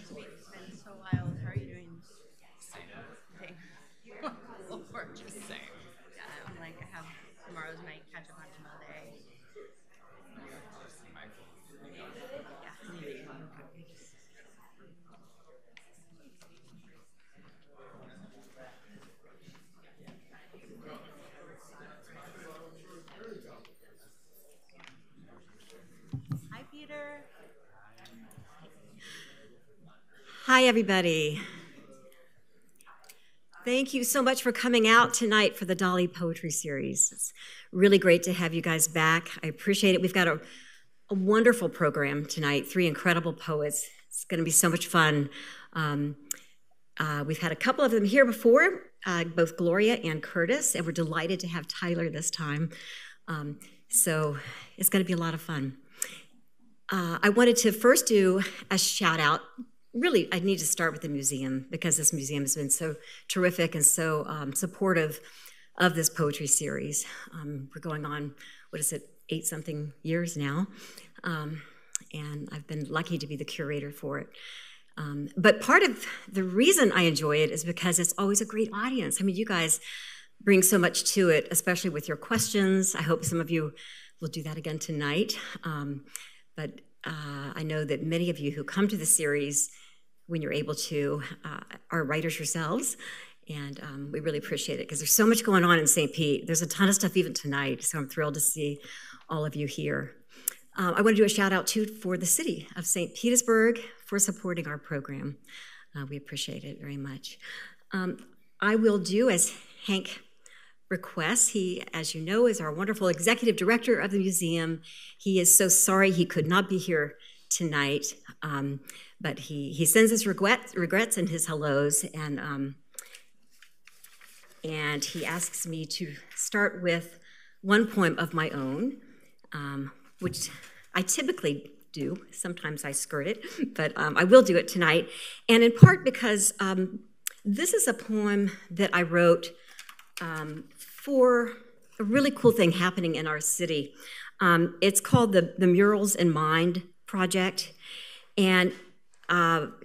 this week. It's been so wild. How are you doing? Okay. Or just saying. Yeah, I'm like, I have tomorrow's my catch up on Monday. Yeah. Hi, Peter. Hi, everybody. Thank you so much for coming out tonight for the Dalí Poetry Series. It's really great to have you guys back. I appreciate it. We've got a wonderful program tonight, 3 incredible poets. It's going to be so much fun. We've had a couple of them here before, both Gloria and Curtis, and we're delighted to have Tyler this time. So it's going to be a lot of fun. I wanted to first do a shout out. Really, I need to start with the museum because this museum has been so terrific and so supportive of this poetry series. We're going on, 8-something years now, and I've been lucky to be the curator for it. But part of the reason I enjoy it is because it's always a great audience. I mean, you guys bring so much to it, especially with your questions. I hope some of you will do that again tonight. But I know that many of you who come to the series when you're able to, are writers yourselves, and we really appreciate it because there's so much going on in St. Pete. There's a ton of stuff even tonight, so I'm thrilled to see all of you here. I want to do a shout out too for the city of St. Petersburg for supporting our program. We appreciate it very much. I will do as Hank requests. He, as you know, is our wonderful executive director of the museum. He is so sorry he could not be here tonight, but he sends his regrets and his hellos, and he asks me to start with one poem of my own, which I typically do. Sometimes I skirt it, but I will do it tonight, and in part because this is a poem that I wrote for a really cool thing happening in our city. It's called the Murals in Mind Project, and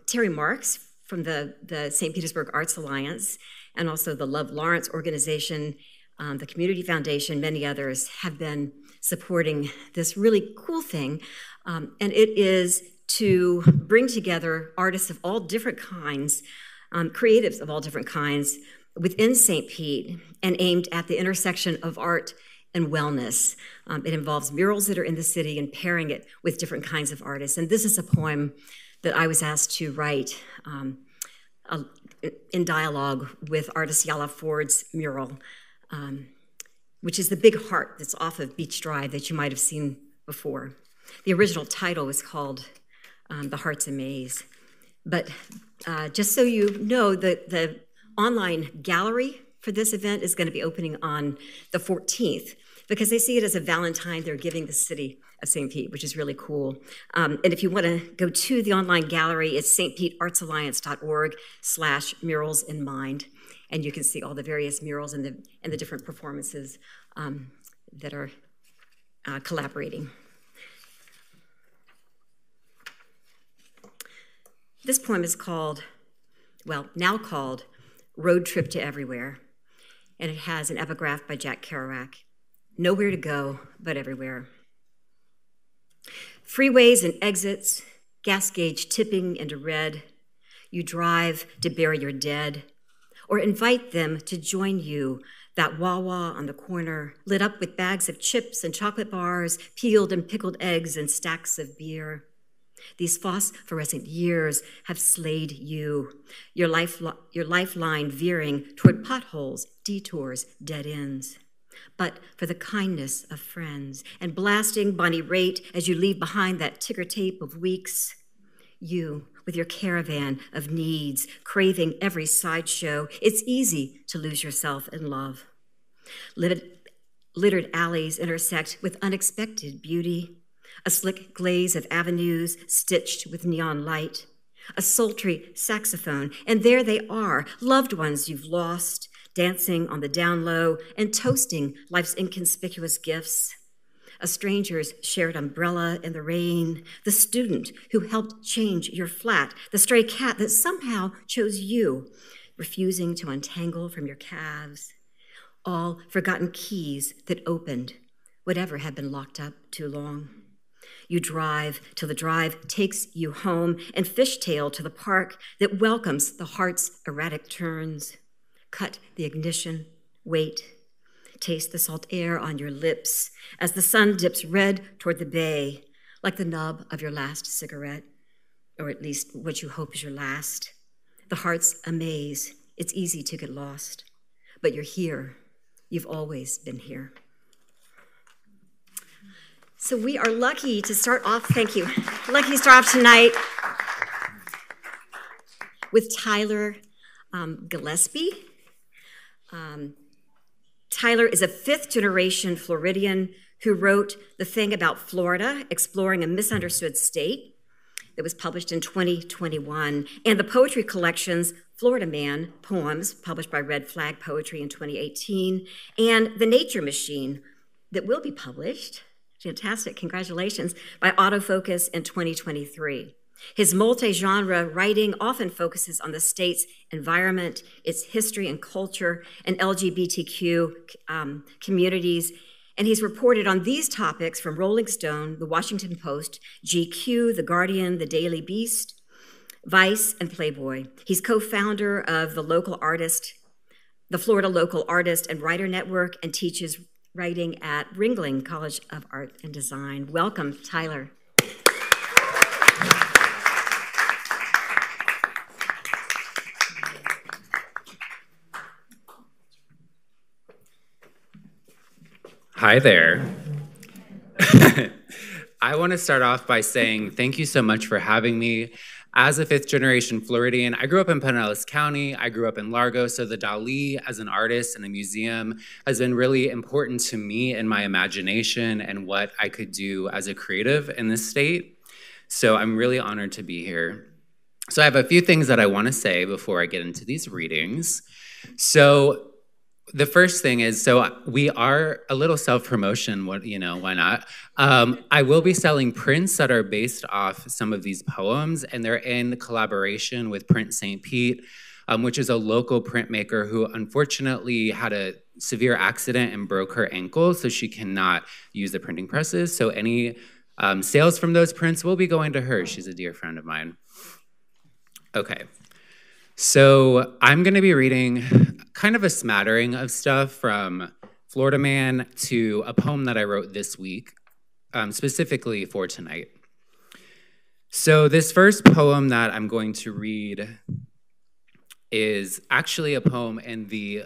Terry Marks from the St. Petersburg Arts Alliance and also the Love Lawrence organization, the Community Foundation, many others have been supporting this really cool thing, and it is to bring together artists of all different kinds, creatives of all different kinds, within St. Pete and aimed at the intersection of art and wellness. It involves murals that are in the city and pairing it with different kinds of artists. And this is a poem that I was asked to write in dialogue with artist Yala Ford's mural, which is the big heart that's off of Beach Drive that you might have seen before. The original title was called The Heart's Amaze. But just so you know, the online gallery for this event is going to be opening on the 14th because they see it as a Valentine they're giving the city of St. Pete, which is really cool. And if you want to go to the online gallery, it's stpeteartsalliance.org/muralsinmind, and you can see all the various murals and the different performances that are collaborating. This poem is called, well, now called, Road Trip to Everywhere, and it has an epigraph by Jack Kerouac. Nowhere to go, but everywhere. Freeways and exits, gas gauge tipping into red. You drive to bury your dead, or invite them to join you, that Wawa on the corner, lit up with bags of chips and chocolate bars, peeled and pickled eggs and stacks of beer. These phosphorescent years have slayed you, your lifeline veering toward potholes, detours, dead ends. But for the kindness of friends and blasting Bonnie Raitt as you leave behind that ticker tape of weeks, you with your caravan of needs, craving every sideshow, it's easy to lose yourself in love. Littered alleys intersect with unexpected beauty, a slick glaze of avenues stitched with neon light, a sultry saxophone, and there they are, loved ones you've lost, dancing on the down low and toasting life's inconspicuous gifts. a stranger's shared umbrella in the rain, the student who helped change your flat, the stray cat that somehow chose you, refusing to untangle from your calves, all forgotten keys that opened, whatever had been locked up too long. You drive till the drive takes you home and fishtail to the park that welcomes the heart's erratic turns. Cut the ignition, wait, taste the salt air on your lips as the sun dips red toward the bay, like the nub of your last cigarette, or at least what you hope is your last. The heart's a maze. It's easy to get lost, but you're here. You've always been here. So we are lucky to start off, thank you. Lucky to start off tonight with Tyler Gillespie. Tyler is a fifth-generation Floridian who wrote The Thing About Florida: Exploring a Misunderstood State, that was published in 2021, and the poetry collections Florida Man: Poems, published by Red Flag Poetry in 2018, and The Nature Machine, that will be published, fantastic, congratulations, by Autofocus in 2023. His multi-genre writing often focuses on the state's environment, its history and culture, and LGBTQ communities, and he's reported on these topics from Rolling Stone, The Washington Post, GQ, The Guardian, The Daily Beast, Vice, and Playboy. He's co-founder of the Florida Local Artist and Writer Network, and teaches writing at Ringling College of Art + Design. Welcome, Tyler. Hi there. I want to start off by saying thank you so much for having me. As a fifth-generation Floridian, I grew up in Pinellas County. I grew up in Largo, so the Dalí as an artist and a museum has been really important to me and my imagination and what I could do as a creative in this state. So I'm really honored to be here. So I have a few things that I want to say before I get into these readings. So the first thing is, so we are a little self-promotion, what, you know, why not? I will be selling prints that are based off some of these poems, and they're in collaboration with Print St. Pete, which is a local printmaker who unfortunately had a severe accident and broke her ankle, so she cannot use the printing presses. So any sales from those prints will be going to her. She's a dear friend of mine. Okay. So I'm going to be reading kind of a smattering of stuff from Florida Man to a poem that I wrote this week, specifically for tonight. So this first poem that I'm going to read is actually a poem in the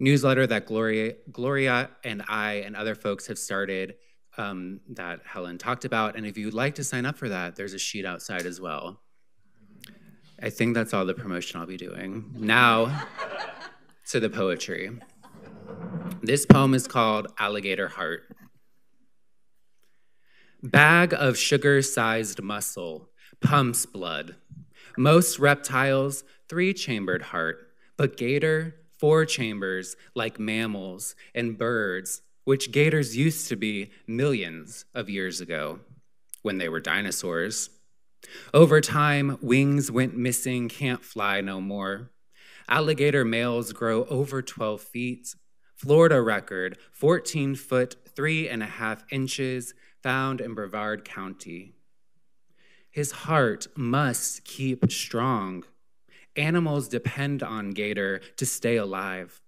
newsletter that Gloria and I and other folks have started that Helen talked about. And if you'd like to sign up for that, there's a sheet outside as well. I think that's all the promotion I'll be doing. Now, to the poetry. This poem is called Alligator Heart. Bag of sugar-sized muscle, pumps blood. Most reptiles, three-chambered heart, but gator, four chambers, like mammals and birds, which gators used to be millions of years ago when they were dinosaurs. Over time, wings went missing, can't fly no more. Alligator males grow over 12 feet. Florida record, 14 foot, 3.5 inches, found in Brevard County. His heart must keep strong. Animals depend on gator to stay alive.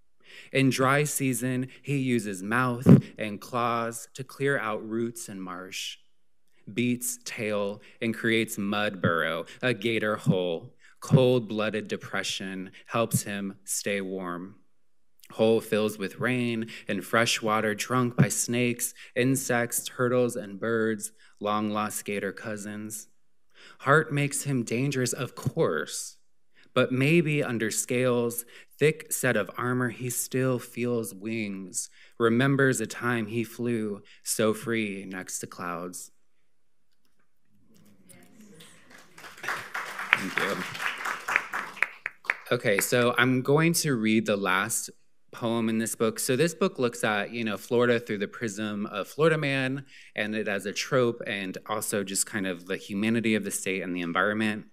In dry season, he uses mouth and claws to clear out roots and marsh. Beats tail and creates mud burrow, a gator hole. Cold-blooded depression helps him stay warm. Hole fills with rain and fresh water drunk by snakes, insects, turtles, and birds, long-lost gator cousins. Heart makes him dangerous, of course, but maybe under scales, thick set of armor, he still feels wings, remembers a time he flew so free next to clouds. Thank you. Okay, so I'm going to read the last poem in this book. So this book looks at, you know, Florida through the prism of Florida Man and it as a trope and also just kind of the humanity of the state and the environment.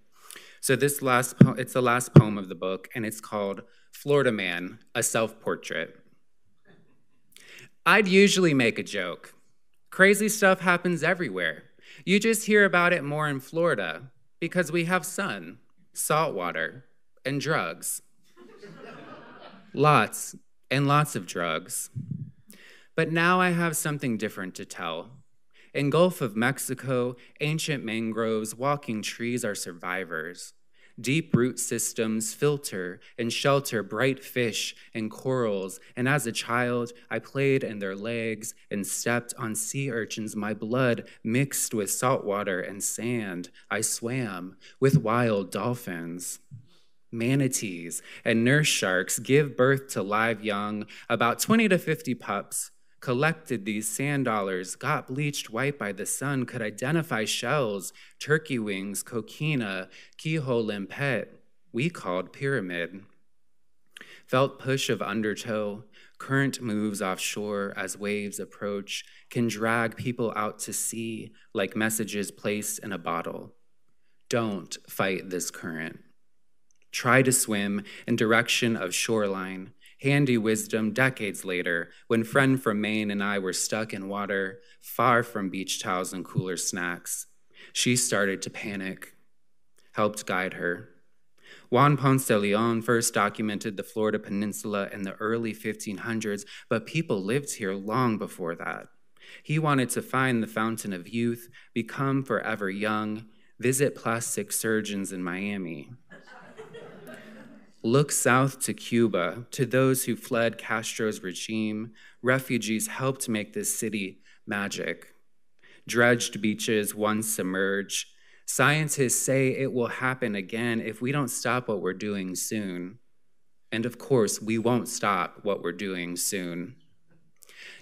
So this last poem, it's the last poem of the book, and it's called Florida Man, a Self-Portrait. I'd usually make a joke. Crazy stuff happens everywhere. You just hear about it more in Florida because we have sun, salt water, and drugs. Lots and lots of drugs. But now I have something different to tell. In Gulf of Mexico, ancient mangroves, walking trees are survivors. Deep root systems filter and shelter bright fish and corals, and as a child, I played in their legs and stepped on sea urchins. My blood mixed with salt water and sand. I swam with wild dolphins. Manatees and nurse sharks give birth to live young, about 20 to 50 pups. Collected these sand dollars, got bleached white by the sun, could identify shells, turkey wings, coquina, keyhole limpet, we called pyramid. Felt push of undertow, current moves offshore as waves approach, can drag people out to sea like messages placed in a bottle. Don't fight this current. Try to swim in direction of shoreline. Handy wisdom decades later, when friend from Maine and I were stuck in water, far from beach towels and cooler snacks. She started to panic, helped guide her. Juan Ponce de Leon first documented the Florida Peninsula in the early 1500s, but people lived here long before that. He wanted to find the fountain of youth, become forever young, visit plastic surgeons in Miami. Look south to Cuba, to those who fled Castro's regime. Refugees helped make this city magic. Dredged beaches once submerged. Scientists say it will happen again if we don't stop what we're doing soon. And of course, we won't stop what we're doing soon.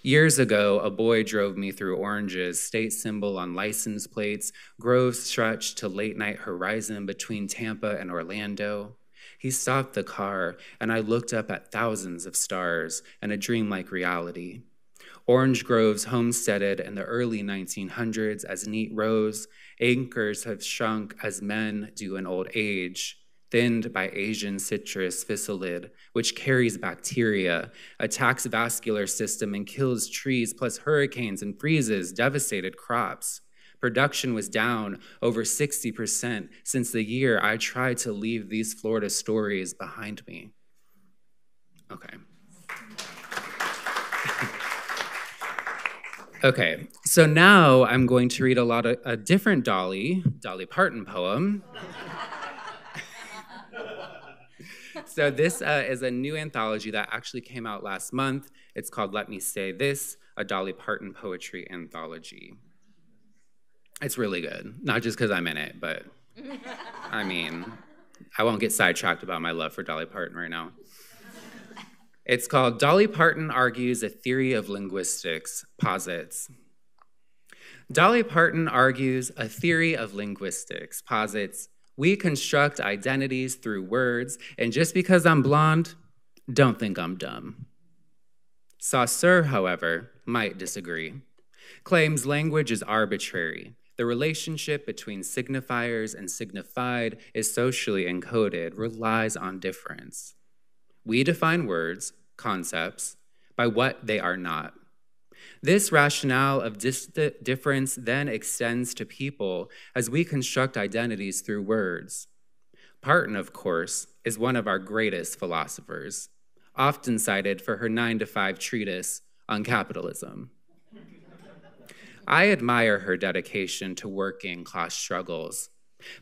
Years ago, a boy drove me through oranges, state symbol on license plates, groves stretched to late night horizon between Tampa and Orlando. He stopped the car, and I looked up at thousands of stars and a dreamlike reality. Orange groves homesteaded in the early 1900s as neat rows, acres have shrunk as men do in old age, thinned by Asian citrus fissulid, which carries bacteria, attacks vascular system and kills trees, plus hurricanes and freezes devastated crops. Production was down over 60% since the year I tried to leave these Florida stories behind me. Okay. Okay, so now I'm going to read a different Dolly Parton poem. So this is a new anthology that actually came out last month. It's called Let Me Say This, a Dolly Parton poetry anthology. It's really good, not just because I'm in it, but I mean, I won't get sidetracked about my love for Dolly Parton right now. It's called Dolly Parton Argues a Theory of Linguistics, Posits. Dolly Parton argues a theory of linguistics, posits, we construct identities through words, and just because I'm blonde, don't think I'm dumb. Saussure, however, might disagree. Claims language is arbitrary. The relationship between signifiers and signified is socially encoded, relies on difference. We define words, concepts, by what they are not. This rationale of difference then extends to people as we construct identities through words. Parton, of course, is one of our greatest philosophers, often cited for her 9-to-5 treatise on capitalism. I admire her dedication to working class struggles,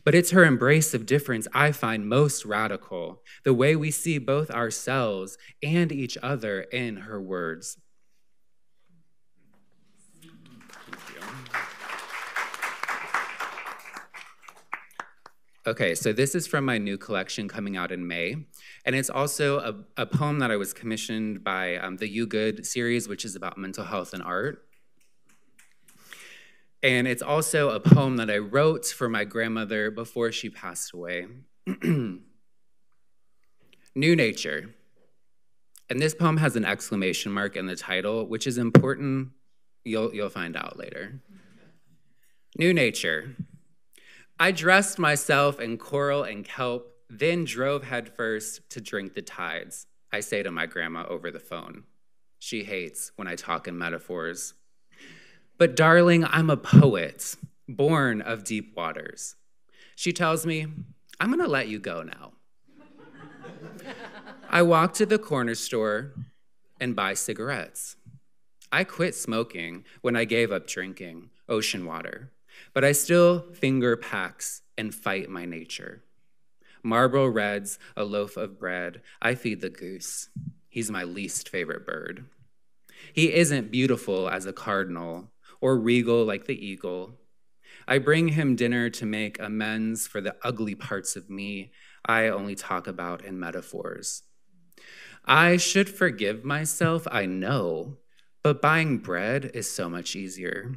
but it's her embrace of difference I find most radical, the way we see both ourselves and each other in her words. Okay, so this is from my new collection coming out in May, and it's also a poem that I was commissioned by the You Good series, which is about mental health and art. And it's also a poem that I wrote for my grandmother before she passed away. New nature. And this poem has an exclamation mark in the title, which is important. You'll find out later. New nature. I dressed myself in coral and kelp, then drove headfirst to drink the tides, I say to my grandma over the phone. She hates when I talk in metaphors. But darling, I'm a poet, born of deep waters. She tells me, I'm gonna let you go now. I walk to the corner store and buy cigarettes. I quit smoking when I gave up drinking ocean water, but I still finger packs and fight my nature. Marlboro Reds, a loaf of bread, I feed the goose. He's my least favorite bird. He isn't beautiful as a cardinal or regal like the eagle. I bring him dinner to make amends for the ugly parts of me I only talk about in metaphors. I should forgive myself, I know, but buying bread is so much easier.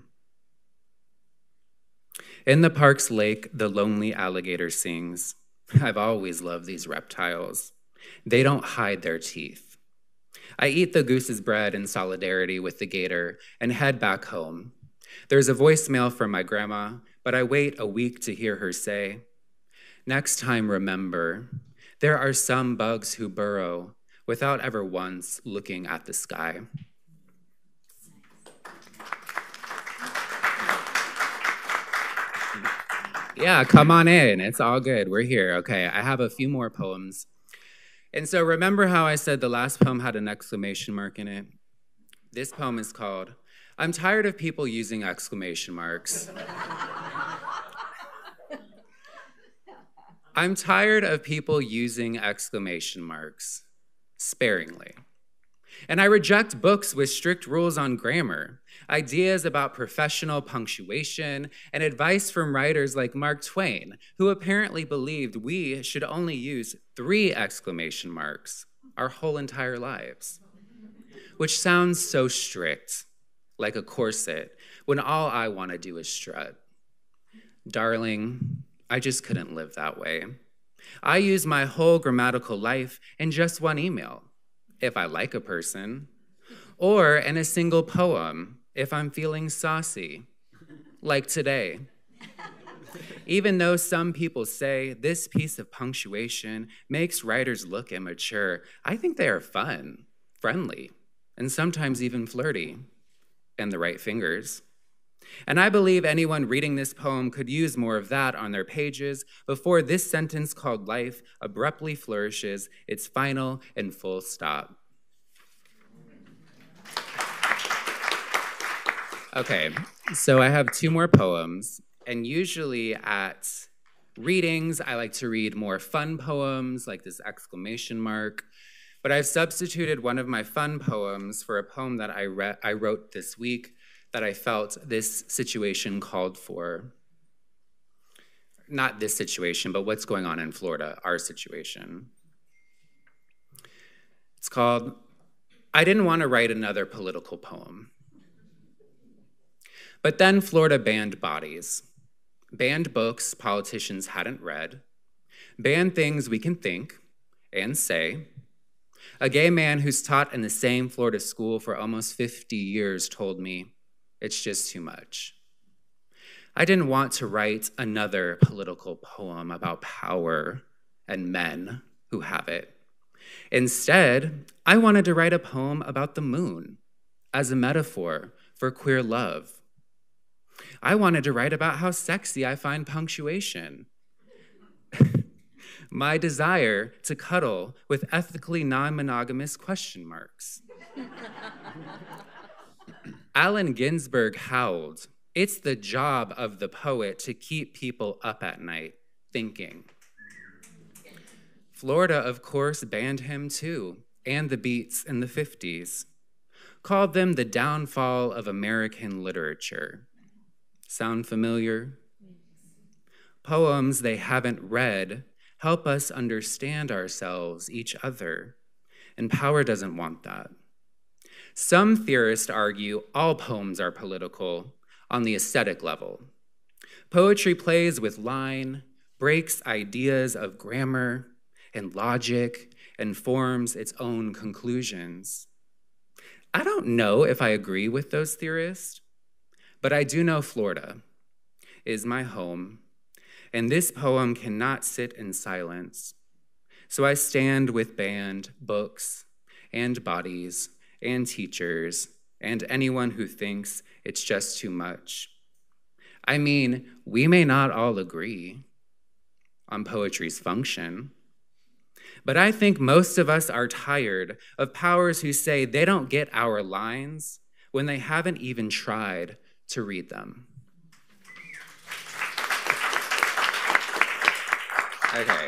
In the park's lake, the lonely alligator sings. I've always loved these reptiles. They don't hide their teeth. I eat the goose's bread in solidarity with the gator and head back home. There's a voicemail from my grandma, but I wait a week to hear her say, next time remember, there are some bugs who burrow without ever once looking at the sky. Yeah, come on in, it's all good, we're here. Okay, I have a few more poems. And so remember how I said the last poem had an exclamation mark in it? This poem is called, I'm tired of people using exclamation marks. I'm tired of people using exclamation marks sparingly. And I reject books with strict rules on grammar, ideas about professional punctuation, and advice from writers like Mark Twain, who apparently believed we should only use 3 exclamation marks our whole entire lives, which sounds so strict, like a corset, when all I want to do is strut. Darling, I just couldn't live that way. I use my whole grammatical life in just one email, if I like a person, or in a single poem, if I'm feeling saucy, like today. Even though some people say this piece of punctuation makes writers look immature, I think they are fun, friendly, and sometimes even flirty, and the right fingers. And I believe anyone reading this poem could use more of that on their pages before this sentence called life abruptly flourishes its final and full stop. Okay, so I have 2 more poems, and usually at readings, I like to read more fun poems, like this exclamation mark, but I've substituted one of my fun poems for a poem that I wrote this week that I felt this situation called for. Not this situation, but what's going on in Florida, our situation. It's called, I didn't want to write another political poem. But then Florida banned bodies, banned books politicians hadn't read, banned things we can think and say. A gay man who's taught in the same Florida school for almost 50 years told me, it's just too much. I didn't want to write another political poem about power and men who have it. Instead, I wanted to write a poem about the moon as a metaphor for queer love. I wanted to write about how sexy I find punctuation. My desire to cuddle with ethically non-monogamous question marks. Allen Ginsberg howled, it's the job of the poet to keep people up at night thinking. Florida, of course, banned him too, and the Beats in the 50s. Called them the downfall of American literature. Sound familiar? Poems they haven't read help us understand ourselves, each other, and power doesn't want that. Some theorists argue all poems are political on the aesthetic level. Poetry plays with line, breaks ideas of grammar and logic, and forms its own conclusions. I don't know if I agree with those theorists, but I do know Florida is my home, and this poem cannot sit in silence. So I stand with band, books, and bodies, and teachers, and anyone who thinks it's just too much. I mean, we may not all agree on poetry's function, but I think most of us are tired of powers who say they don't get our lines when they haven't even tried to read them. Okay.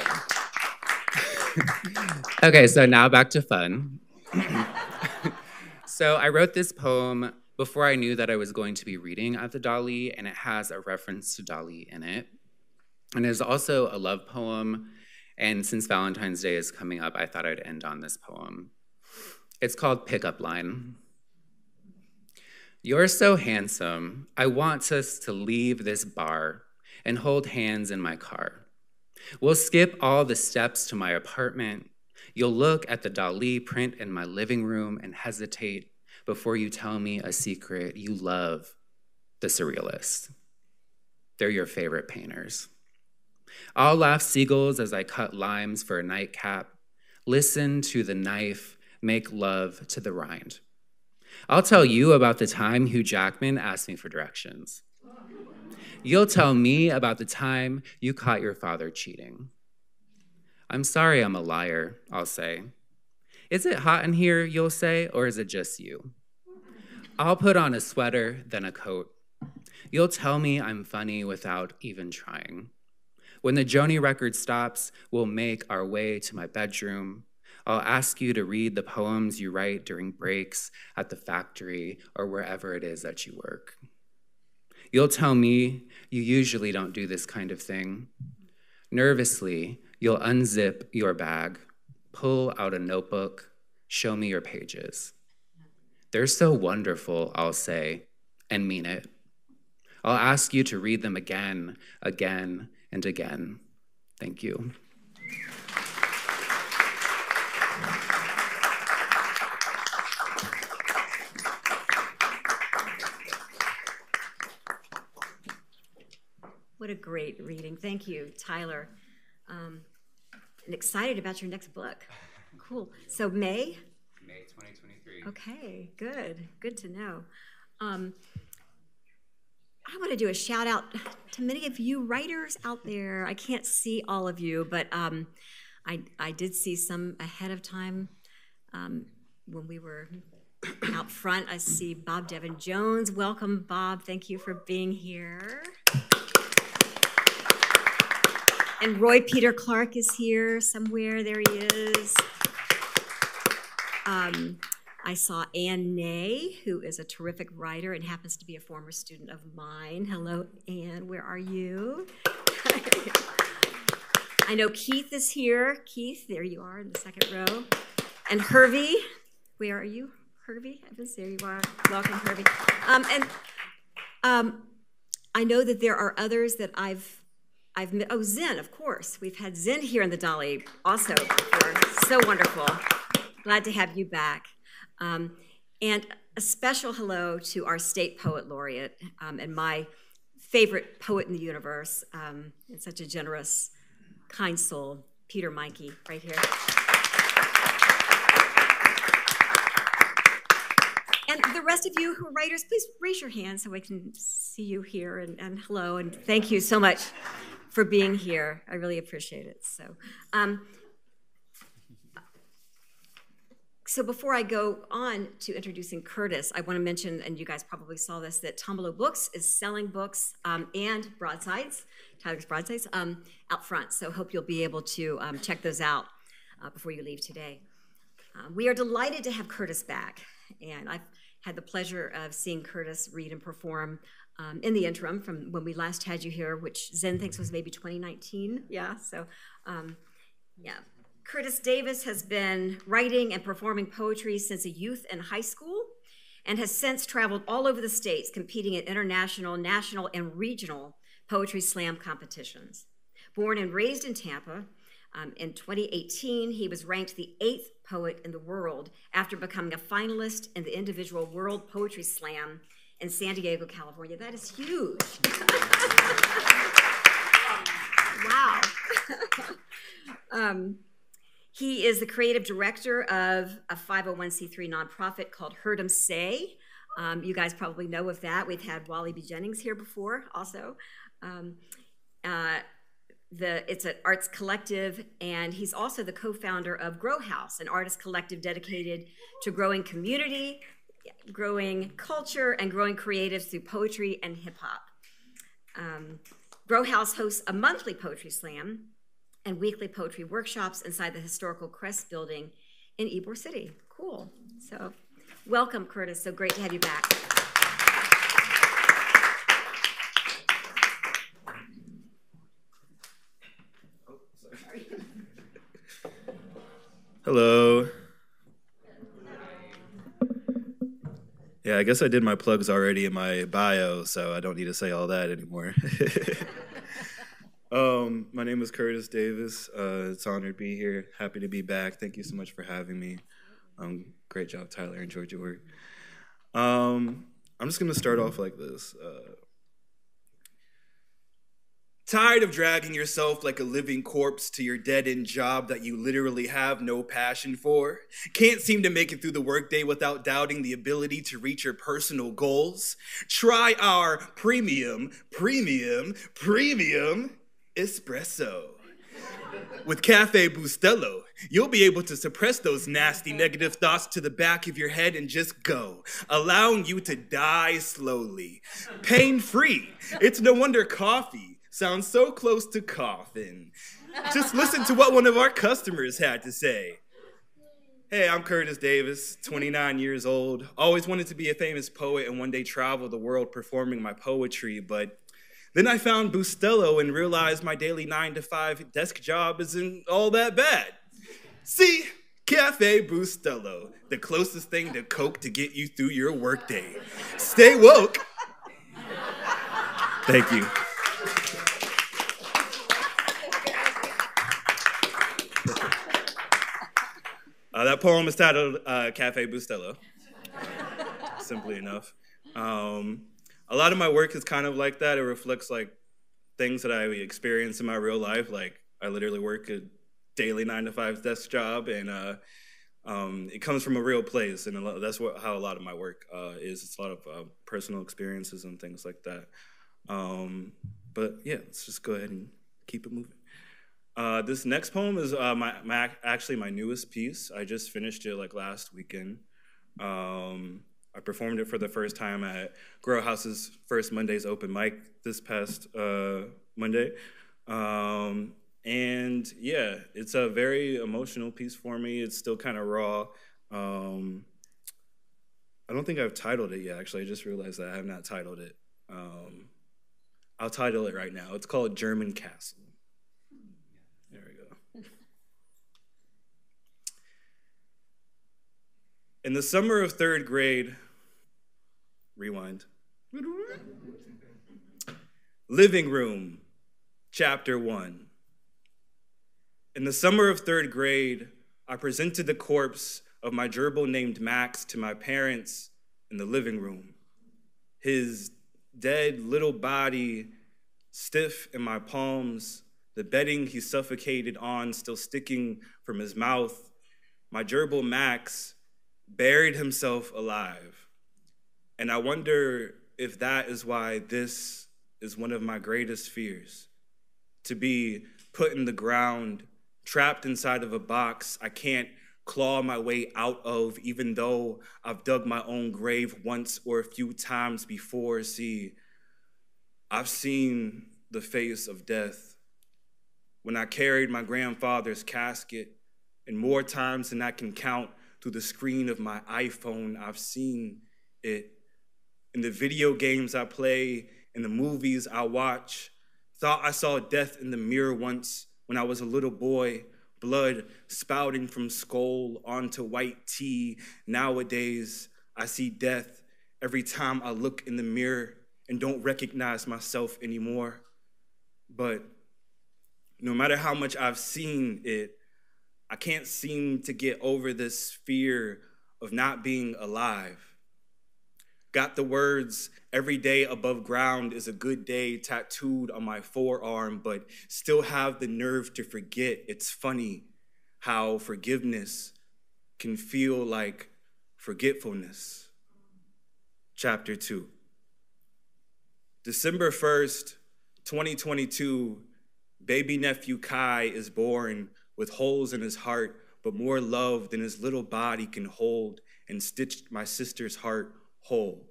Okay, so now back to fun. So I wrote this poem before I knew that I was going to be reading at the Dalí, and it has a reference to Dalí in it. And there's also a love poem, and since Valentine's Day is coming up, I thought I'd end on this poem. It's called Pickup Line. You're so handsome, I want us to leave this bar and hold hands in my car. We'll skip all the steps to my apartment. You'll look at the Dalí print in my living room and hesitate before you tell me a secret. You love the Surrealists. They're your favorite painters. I'll laugh seagulls as I cut limes for a nightcap, listen to the knife, make love to the rind. I'll tell you about the time Hugh Jackman asked me for directions. You'll tell me about the time you caught your father cheating. I'm sorry I'm a liar, I'll say. Is it hot in here, you'll say, or is it just you? I'll put on a sweater, then a coat. You'll tell me I'm funny without even trying. When the Joni record stops, we'll make our way to my bedroom. I'll ask you to read the poems you write during breaks at the factory or wherever it is that you work. You'll tell me you usually don't do this kind of thing. Nervously, you'll unzip your bag, pull out a notebook, show me your pages. They're so wonderful, I'll say, and mean it. I'll ask you to read them again, again, and again. Thank you. What a great reading. Thank you, Tyler. And excited about your next book. Cool. So May? May 2023. Okay, good. Good to know. I want to do a shout out to many of you writers out there. I can't see all of you, but I did see some ahead of time when we were out front. I see Bob Devin Jones. Welcome, Bob. Thank you for being here. And Roy Peter Clark is here somewhere. There he is. I saw Anne Ney, who is a terrific writer and happens to be a former student of mine. Hello, Anne, where are you? I know Keith is here. Keith, there you are in the second row. And Hervey, where are you? Hervey Evans, there you are. Welcome, Hervey. I know that there are others that I've met. Oh, Zen, of course. We've had Zen here in the Dalí also before. So wonderful. Glad to have you back. And a special hello to our state poet laureate and my favorite poet in the universe, and such a generous, kind soul, Peter Meinke, right here. And the rest of you who are writers, please raise your hand so I can see you here, and hello, and thank you so much for being here. I really appreciate it. So. So before I go on to introducing Curtis, I want to mention, and you guys probably saw this, that Tombolo Books is selling books and broadsides, Tyler's broadsides, out front. So hope you'll be able to check those out before you leave today. We are delighted to have Curtis back. And I've had the pleasure of seeing Curtis read and perform in the interim from when we last had you here, which Zen thinks was maybe 2019. Yeah, so yeah. Curtis Davis has been writing and performing poetry since a youth in high school and has since traveled all over the states competing in international, national, and regional poetry slam competitions. Born and raised in Tampa, In 2018, he was ranked the 8th poet in the world after becoming a finalist in the individual World Poetry Slam in San Diego, California. That is huge. Wow. He is the creative director of a 501c3 nonprofit called Heard 'Em Say. You guys probably know of that. We've had Wally B. Jennings here before also. It's an arts collective, and he's also the co-founder of Grow House, an artist collective dedicated to growing community, growing culture, and growing creatives through poetry and hip hop. Grow House hosts a monthly poetry slam and weekly poetry workshops inside the historical Crest building in Ybor City. Cool. So welcome, Curtis. So great to have you back. Hello. Yeah, I guess I did my plugs already in my bio, so I don't need to say all that anymore. My name is Curtis Davis. It's an honor to be here. Happy to be back. Thank you so much for having me. Great job, Tyler. Enjoyed your work. I'm just going to start off like this. Tired of dragging yourself like a living corpse to your dead-end job that you literally have no passion for? Can't seem to make it through the workday without doubting the ability to reach your personal goals? Try our premium espresso. With Cafe Bustelo, you'll be able to suppress those nasty negative thoughts to the back of your head and just go, allowing you to die slowly. Pain-free. It's no wonder coffee sounds so close to coffin. Just listen to what one of our customers had to say. Hey, I'm Curtis Davis, 29 years old. Always wanted to be a famous poet and one day travel the world performing my poetry, but then I found Bustelo and realized my daily 9-to-5 desk job isn't all that bad. See, Cafe Bustelo, the closest thing to Coke to get you through your workday. Stay woke. Thank you. That poem is titled Cafe Bustelo, simply enough. A lot of my work is kind of like that. It reflects like things that I experience in my real life. Like I literally work a daily 9-to-5 desk job, and it comes from a real place. And that's how a lot of my work is. It's a lot of personal experiences and things like that. But yeah, let's just go ahead and keep it moving. This next poem is actually my newest piece. I just finished it like last weekend. I performed it for the first time at Grow House's First Monday's open mic this past Monday. And yeah, it's a very emotional piece for me. It's still kind of raw. I don't think I've titled it yet, actually. I just realized that I have not titled it. I'll title it right now. It's called German Castle. In the summer of third grade, rewind, living room, chapter 1. In the summer of third grade, I presented the corpse of my gerbil named Max to my parents in the living room. His dead little body, stiff in my palms, the bedding he suffocated on still sticking from his mouth. My gerbil Max buried himself alive. And I wonder if that is why this is one of my greatest fears, to be put in the ground, trapped inside of a box I can't claw my way out of, even though I've dug my own grave once or a few times before. See, I've seen the face of death. When I carried my grandfather's casket, and more times than I can count, through the screen of my iPhone, I've seen it. In the video games I play, in the movies I watch, thought I saw death in the mirror once when I was a little boy, blood spouting from skull onto white tea. Nowadays, I see death every time I look in the mirror and don't recognize myself anymore. But no matter how much I've seen it, I can't seem to get over this fear of not being alive. Got the words, every day above ground is a good day, tattooed on my forearm, but still have the nerve to forget. It's funny how forgiveness can feel like forgetfulness. Chapter 2. December 1st, 2022, baby nephew Kai is born with holes in his heart, but more love than his little body can hold, and stitched my sister's heart whole.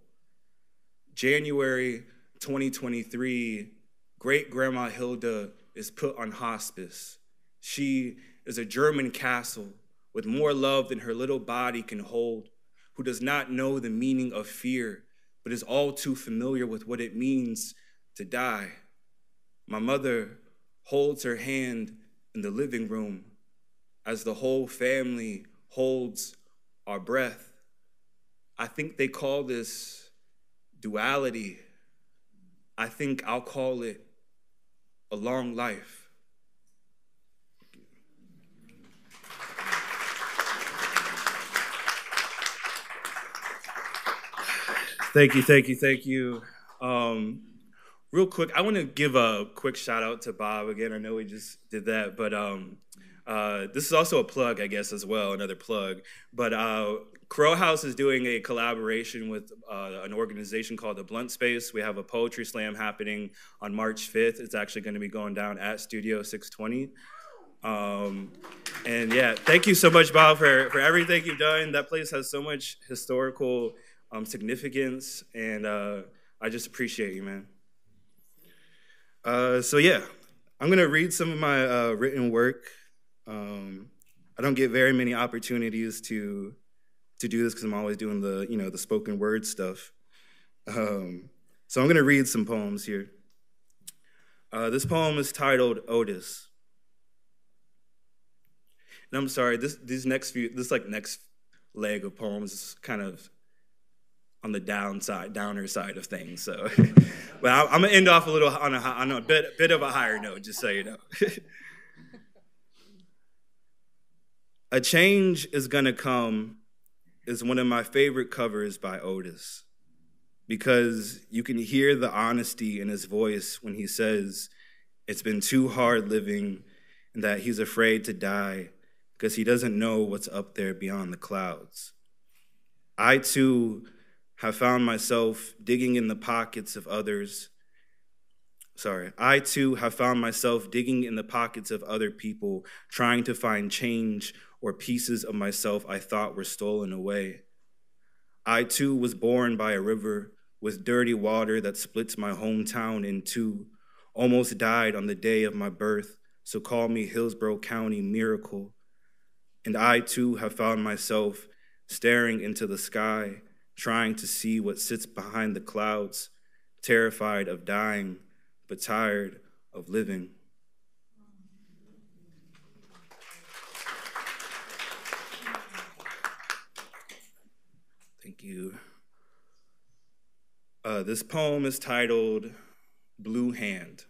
January 2023, great-grandma Hilda is put on hospice. She is a German castle with more love than her little body can hold, who does not know the meaning of fear, but is all too familiar with what it means to die. My mother holds her hand in the living room as the whole family holds our breath. I think they call this duality. I think I'll call it a long life. Thank you, thank you, thank you. Real quick, I want to give a quick shout out to Bob again. I know we just did that, but this is also a plug, I guess, as well, another plug. But Grow House is doing a collaboration with an organization called The Blunt Space. We have a poetry slam happening on March 5th. It's actually going to be going down at Studio 620. And yeah, thank you so much, Bob, for everything you've done. That place has so much historical significance, and I just appreciate you, man. So yeah, I'm gonna read some of my written work. I don't get very many opportunities to do this because I'm always doing the, you know, the spoken word stuff. So I'm gonna read some poems here. This poem is titled Otis, and I'm sorry, this next leg of poems is kind of on the downer side of things. So, but I'm gonna end off a little on a bit of a higher note, just so you know. A Change Is Gonna Come is one of my favorite covers by Otis, because you can hear the honesty in his voice when he says it's been too hard living and that he's afraid to die because he doesn't know what's up there beyond the clouds. I too have found myself digging in the pockets of others. Sorry, I too have found myself digging in the pockets of other people, trying to find change or pieces of myself I thought were stolen away. I too was born by a river with dirty water that splits my hometown in two, almost died on the day of my birth, so call me Hillsborough County miracle. And I too have found myself staring into the sky, trying to see what sits behind the clouds, terrified of dying, but tired of living. Thank you. This poem is titled Blue Hand.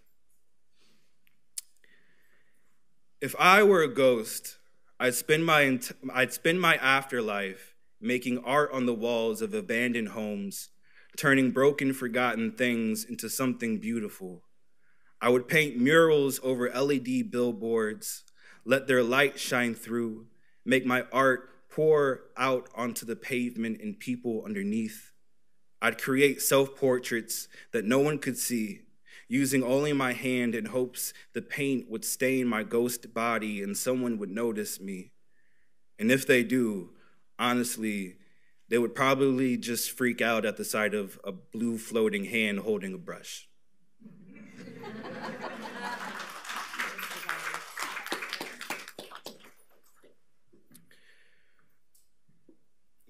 If I were a ghost, I'd spend my afterlife making art on the walls of abandoned homes, turning broken, forgotten things into something beautiful. I would paint murals over LED billboards, let their light shine through, make my art pour out onto the pavement and people underneath. I'd create self-portraits that no one could see, using only my hand in hopes the paint would stain my ghost body and someone would notice me. And if they do, honestly, they would probably just freak out at the sight of a blue floating hand holding a brush.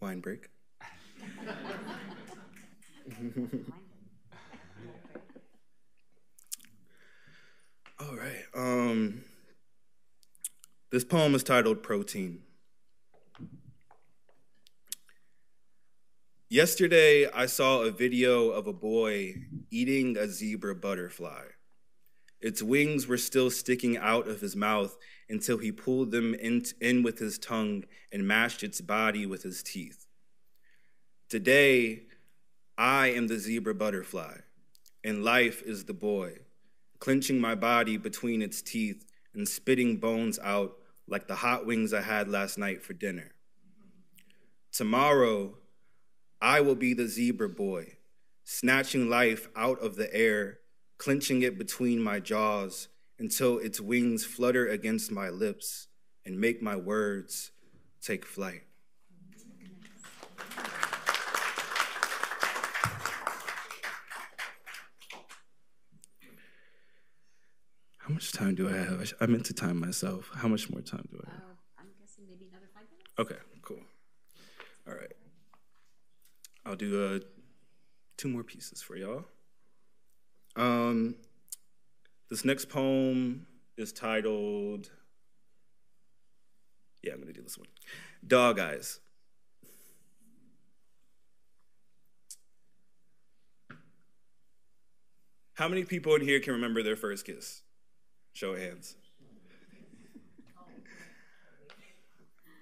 Wine break. All right. This poem is titled Protein. Yesterday, I saw a video of a boy eating a zebra butterfly. Its wings were still sticking out of his mouth until he pulled them in with his tongue and mashed its body with his teeth. Today, I am the zebra butterfly, and life is the boy, clenching my body between its teeth and spitting bones out like the hot wings I had last night for dinner. Tomorrow, I will be the zebra boy, snatching life out of the air, clenching it between my jaws until its wings flutter against my lips and make my words take flight. How much time do I have? I meant to time myself. How much more time do I have? I'm guessing maybe another 5 minutes. Okay, cool. All right. I'll do two more pieces for y'all. This next poem is titled, yeah, I'm gonna do this one, Dog Eyes. How many people in here can remember their first kiss? Show of hands.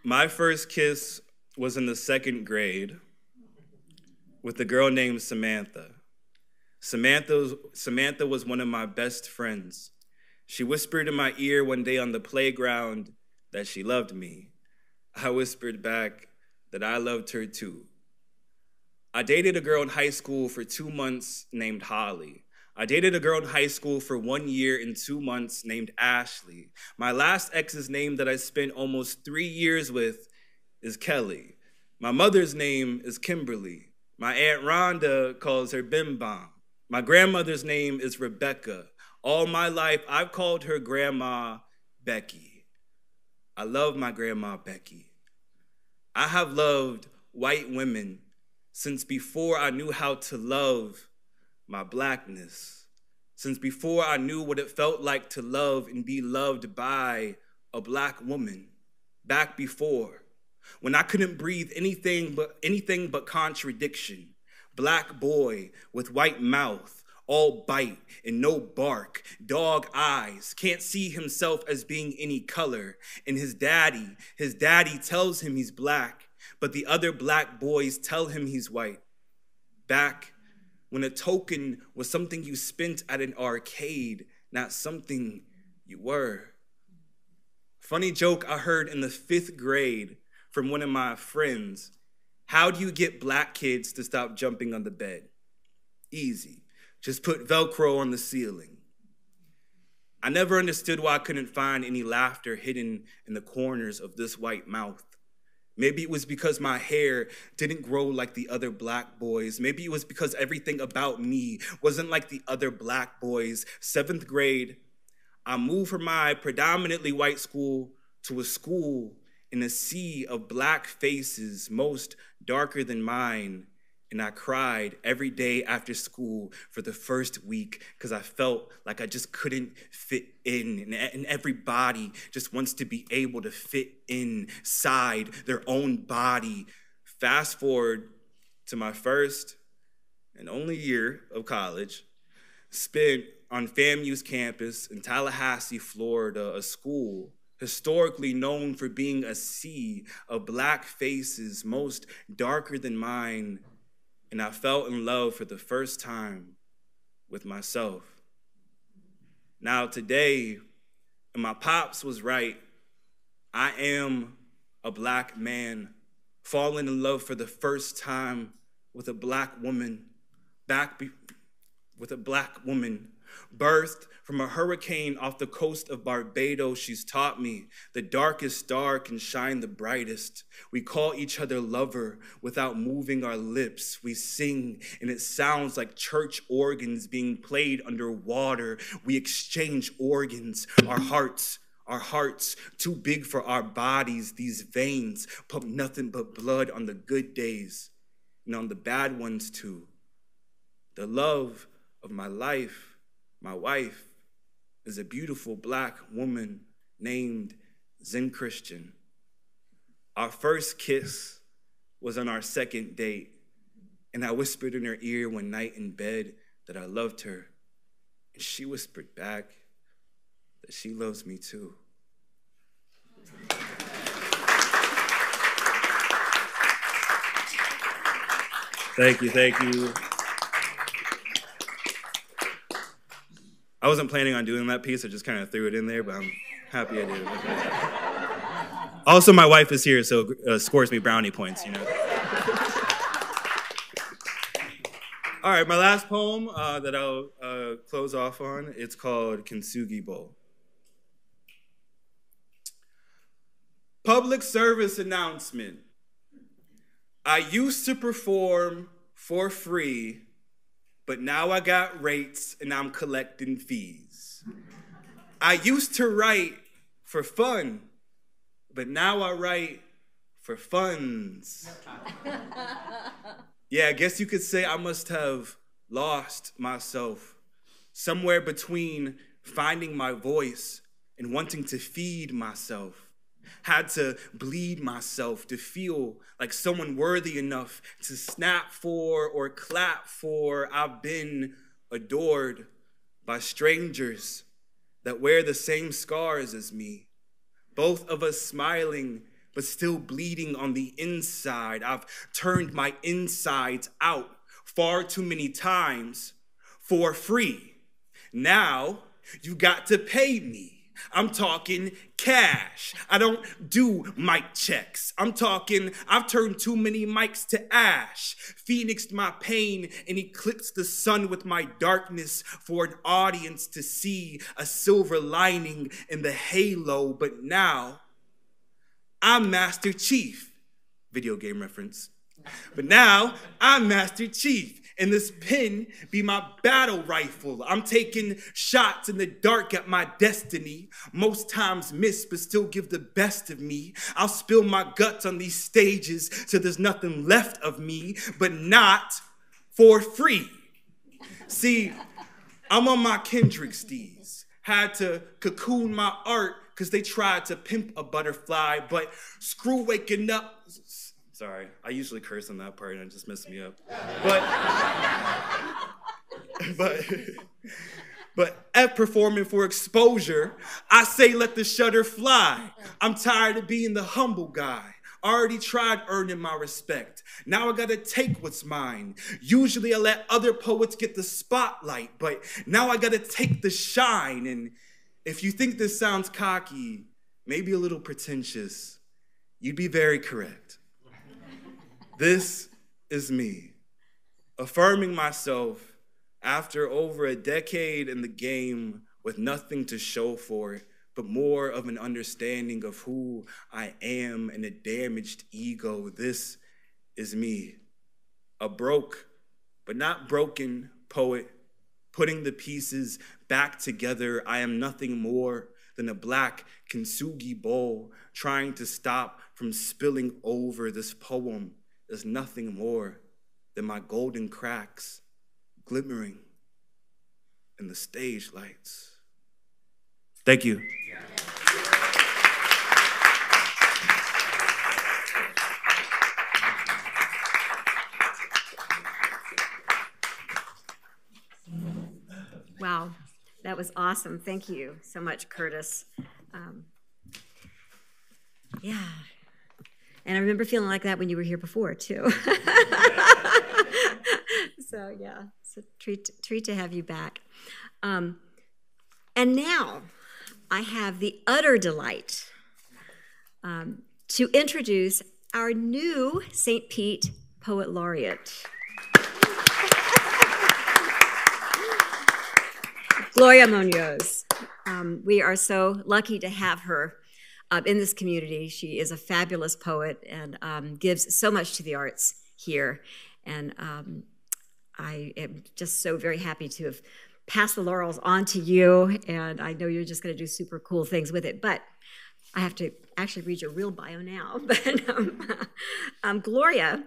My first kiss was in the 2nd grade with a girl named Samantha. Samantha was one of my best friends. She whispered in my ear one day on the playground that she loved me. I whispered back that I loved her too. I dated a girl in high school for 2 months named Holly. I dated a girl in high school for 1 year and 2 months named Ashley. My last ex's name that I spent almost 3 years with is Kelly. My mother's name is Kimberly. My Aunt Rhonda calls her Bim Bom. My grandmother's name is Rebecca. All my life, I've called her Grandma Becky. I love my Grandma Becky. I have loved white women since before I knew how to love my blackness, since before I knew what it felt like to love and be loved by a black woman, back before, when I couldn't breathe anything but contradiction. Black boy with white mouth, all bite and no bark, dog eyes, can't see himself as being any color. And his daddy tells him he's black, but the other black boys tell him he's white. Back when a token was something you spent at an arcade, not something you were. Funny joke I heard in the 5th grade from one of my friends. How do you get black kids to stop jumping on the bed? Easy. Just put Velcro on the ceiling. I never understood why I couldn't find any laughter hidden in the corners of this white mouth. Maybe it was because my hair didn't grow like the other black boys. Maybe it was because everything about me wasn't like the other black boys. 7th grade, I moved from my predominantly white school to a school in a sea of black faces, most darker than mine, and I cried every day after school for the first week because I felt like I just couldn't fit in, and everybody just wants to be able to fit inside their own body. Fast forward to my first and only year of college, spent on FAMU's campus in Tallahassee, Florida, a school historically known for being a sea of black faces, most darker than mine, and I fell in love for the first time with myself. Now today, and my pops was right, I am a black man, falling in love for the first time with a black woman, birthed from a hurricane off the coast of Barbados. She's taught me the darkest star can shine the brightest. We call each other lover without moving our lips. We sing and it sounds like church organs being played underwater. We exchange organs, our hearts, too big for our bodies. These veins pump nothing but blood on the good days and on the bad ones too. The love of my life, my wife, is a beautiful black woman named Zen Christian. Our first kiss was on our 2nd date, and I whispered in her ear one night in bed that I loved her, and she whispered back that she loves me too. Thank you, thank you. I wasn't planning on doing that piece, I just kind of threw it in there, but I'm happy I did. Also, my wife is here, so scores me brownie points, you know. All right, my last poem that I'll close off on, it's called Kintsugi Bowl. Public service announcement. I used to perform for free, but now I got rates and I'm collecting fees. I used to write for fun, but now I write for funds. Yeah, I guess you could say I must have lost myself somewhere between finding my voice and wanting to feed myself. Had to bleed myself to feel like someone worthy enough to snap for or clap for. I've been adored by strangers that wear the same scars as me. Both of us smiling, but still bleeding on the inside. I've turned my insides out far too many times for free. Now you got to pay me. I'm talking cash. I don't do mic checks. I'm talking I've turned too many mics to ash. Phoenixed my pain and eclipsed the sun with my darkness for an audience to see a silver lining in the halo. But now I'm Master Chief. Video game reference. But now I'm Master Chief. And this pen be my battle rifle. I'm taking shots in the dark at my destiny. Most times miss, but still give the best of me. I'll spill my guts on these stages till there's nothing left of me, but not for free. See, I'm on my Kendrick's D's. Had to cocoon my art because they tried to pimp a butterfly, but screw waking up. Sorry, I usually curse on that part and it just messed me up. But at performing for exposure, I say let the shutter fly. I'm tired of being the humble guy. Already tried earning my respect. Now I gotta take what's mine. Usually I let other poets get the spotlight, but now I gotta take the shine. And if you think this sounds cocky, maybe a little pretentious, you'd be very correct. This is me, affirming myself after over a decade in the game with nothing to show for it, but more of an understanding of who I am and a damaged ego. This is me, a broke but not broken poet, putting the pieces back together. I am nothing more than a black kintsugi bowl, trying to stop from spilling over. This poem is nothing more than my golden cracks glimmering in the stage lights. Thank you. Yeah. Wow, that was awesome. Thank you so much, Curtis. Yeah. And I remember feeling like that when you were here before, too. So, yeah, it's a treat to have you back. And now I have the utter delight to introduce our new St. Pete Poet Laureate. Gloria Munoz. We are so lucky to have her in this community. She is a fabulous poet and gives so much to the arts here. And I am just so very happy to have passed the laurels on to you. And I know you're just going to do super cool things with it. But I have to actually read your real bio now. But Gloria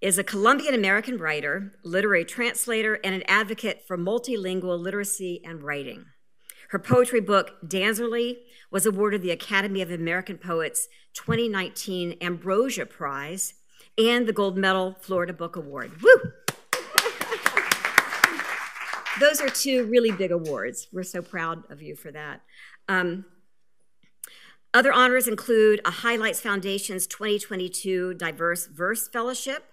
is a Colombian-American writer, literary translator, and an advocate for multilingual literacy and writing. Her poetry book, Dancerly, was awarded the Academy of American Poets 2019 Ambrosia Prize and the Gold Medal Florida Book Award. Woo! Those are two really big awards. We're so proud of you for that. Other honors include a Highlights Foundation's 2022 Diverse Verse Fellowship,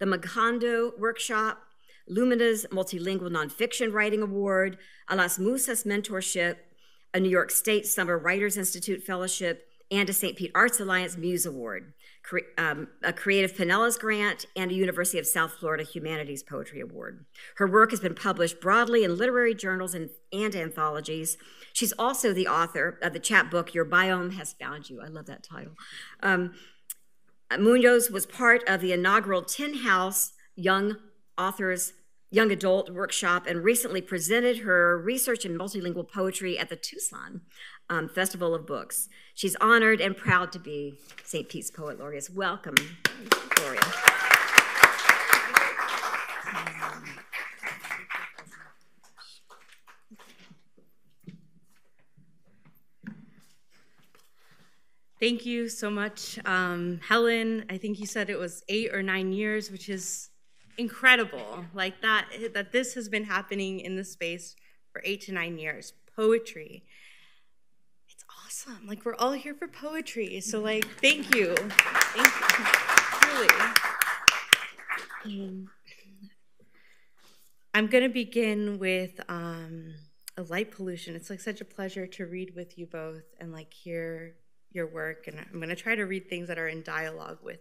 the Macondo Workshop, Lumina's Multilingual Nonfiction Writing Award, a Las Musas Mentorship, a New York State Summer Writers Institute Fellowship, and a St. Pete Arts Alliance Muse Award, a Creative Pinellas Grant, and a University of South Florida Humanities Poetry Award. Her work has been published broadly in literary journals and anthologies. She's also the author of the chapbook, Your Biome Has Found You. I love that title. Munoz was part of the inaugural Tin House Young Authors Young Adult Workshop and recently presented her research in multilingual poetry at the Tucson Festival of Books. She's honored and proud to be St. Pete's Poet Laureate. Welcome, Gloria. Thank you so much, Helen. I think you said it was 8 or 9 years, which is incredible. Like that this has been happening in this space for 8 to 9 years. Poetry. It's awesome. Like, we're all here for poetry. So, like, thank you. Thank you. Truly. I'm going to begin with a light pollution. It's like such a pleasure to read with you both and like hear your work. And I'm going to try to read things that are in dialogue with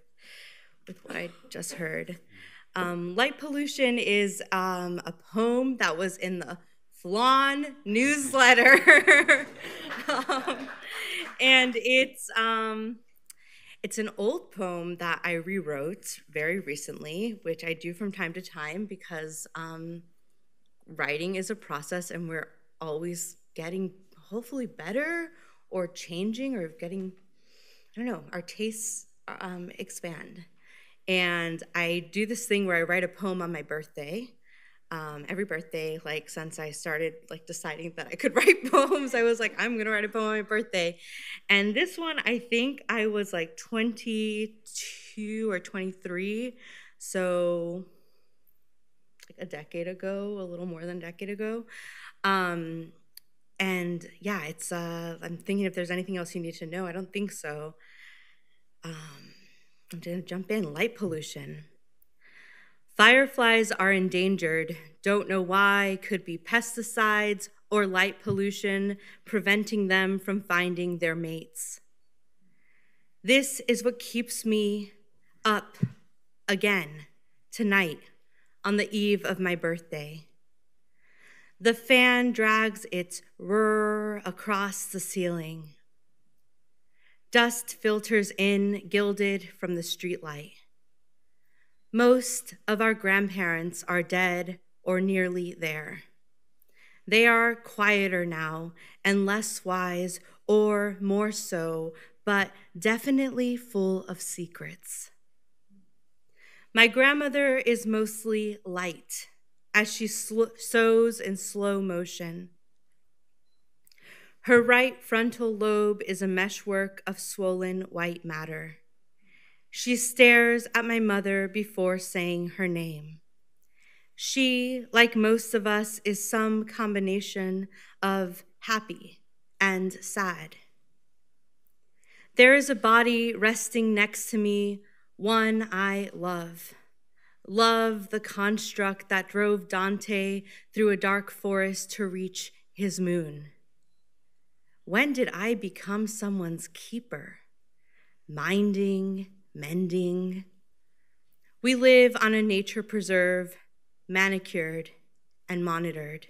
what I just heard. Light Pollution is a poem that was in the Flan newsletter. And it's an old poem that I rewrote very recently, which I do from time to time because writing is a process and we're always getting hopefully better or changing or getting, I don't know, our tastes expand. And I do this thing where I write a poem on my birthday, every birthday, like since I started like deciding that I could write poems, I was like, I'm gonna write a poem on my birthday. And this one, I think I was like 22 or 23, so like a decade ago, a little more than a decade ago. And yeah, it's, I'm thinking if there's anything else you need to know, I don't think so. I'm gonna jump in. Light pollution. Fireflies are endangered. Don't know why. Could be pesticides or light pollution preventing them from finding their mates. This is what keeps me up again tonight on the eve of my birthday. The fan drags its roar across the ceiling. Dust filters in, gilded from the streetlight. Most of our grandparents are dead or nearly there. They are quieter now and less wise, or more so, but definitely full of secrets. My grandmother is mostly light as she sews in slow motion. Her right frontal lobe is a meshwork of swollen white matter. She stares at my mother before saying her name. She, like most of us, is some combination of happy and sad. There is a body resting next to me, one I love. Love the construct that drove Dante through a dark forest to reach his moon. When did I become someone's keeper? Minding, mending. We live on a nature preserve, manicured and monitored.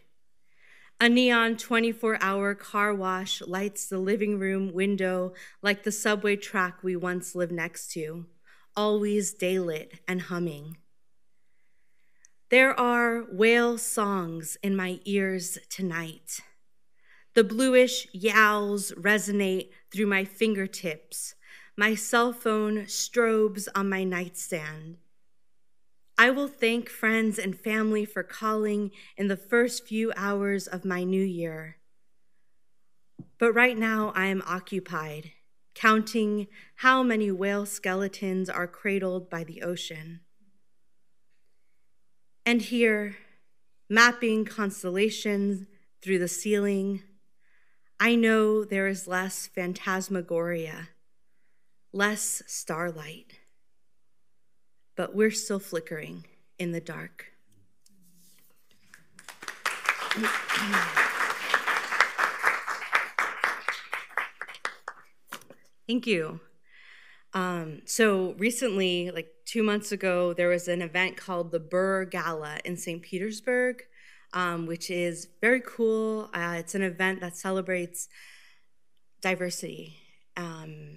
A neon 24-hour car wash lights the living room window like the subway track we once lived next to, always daylit and humming. There are whale songs in my ears tonight. The bluish yowls resonate through my fingertips. My cell phone strobes on my nightstand. I will thank friends and family for calling in the first few hours of my new year. But right now I am occupied, counting how many whale skeletons are cradled by the ocean. And here, mapping constellations through the ceiling, I know there is less phantasmagoria, less starlight, but we're still flickering in the dark. Thank you. So recently, like 2 months ago, there was an event called the Burr Gala in St. Petersburg, which is very cool. It's an event that celebrates diversity. And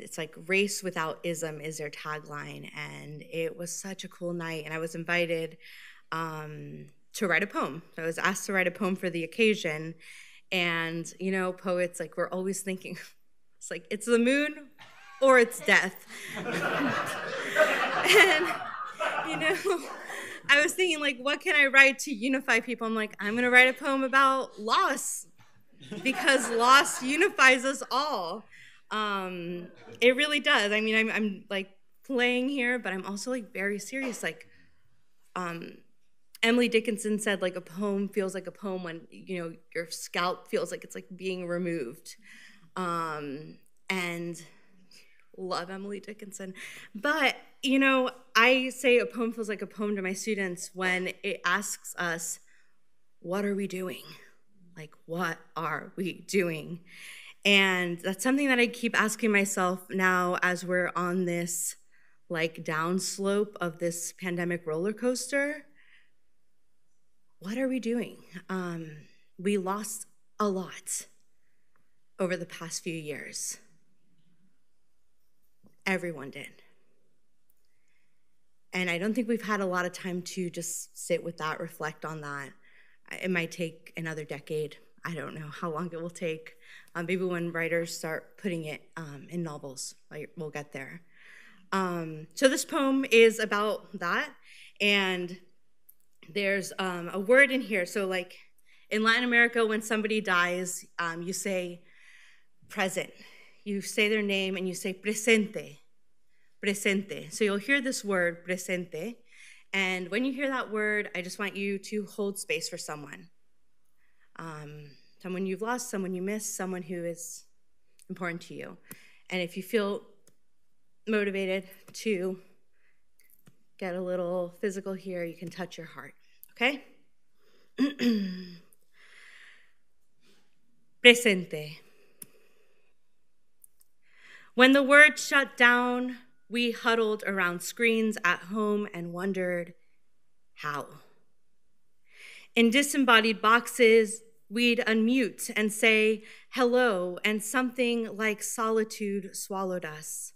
it's like race without ism is their tagline. And it was such a cool night. And I was invited to write a poem. So I was asked to write a poem for the occasion. And, you know, poets, like, we're always thinking, it's like, it's the moon or it's death. And, you know, I was thinking, like, what can I write to unify people? I'm like, I'm going to write a poem about loss, because loss unifies us all. It really does. I mean, I'm like playing here, but I'm also like very serious. Like, Emily Dickinson said, like, a poem feels like a poem when, you know, your scalp feels like it's like being removed. And love Emily Dickinson. But, you know, I say a poem feels like a poem to my students when it asks us, what are we doing? Like, what are we doing? And that's something that I keep asking myself now as we're on this, like, downslope of this pandemic roller coaster. What are we doing? We lost a lot over the past few years. Everyone did. And I don't think we've had a lot of time to just sit with that, reflect on that. It might take another decade. I don't know how long it will take. Maybe when writers start putting it in novels, like, we'll get there. So this poem is about that. And there's a word in here. So, like, in Latin America, when somebody dies, you say present. You say their name and you say presente, presente. So you'll hear this word, presente. And when you hear that word, I just want you to hold space for someone. Someone you've lost, someone you miss, someone who is important to you. And if you feel motivated to get a little physical here, you can touch your heart, okay? Presente. When the world shut down, we huddled around screens at home and wondered how. In disembodied boxes, we'd unmute and say hello, and something like solitude swallowed us.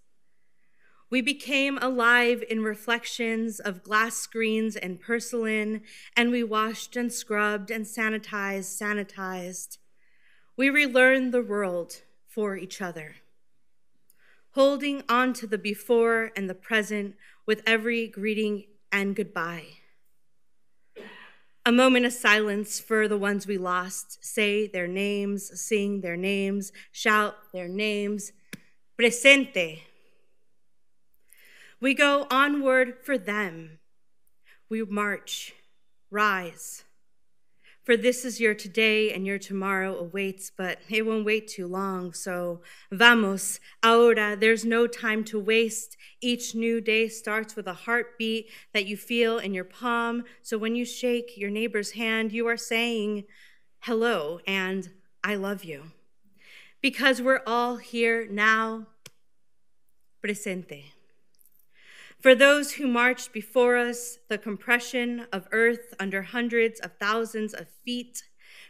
We became alive in reflections of glass screens and porcelain, and we washed and scrubbed and sanitized. We relearned the world for each other, holding on to the before and the present with every greeting and goodbye. A moment of silence for the ones we lost. Say their names, sing their names, shout their names. Presente. We go onward for them. We march, rise. For this is your today, and your tomorrow awaits, but it won't wait too long. So vamos, ahora, there's no time to waste. Each new day starts with a heartbeat that you feel in your palm. So when you shake your neighbor's hand, you are saying hello and I love you. Because we're all here now, presente. For those who marched before us, the compression of earth under hundreds of thousands of feet,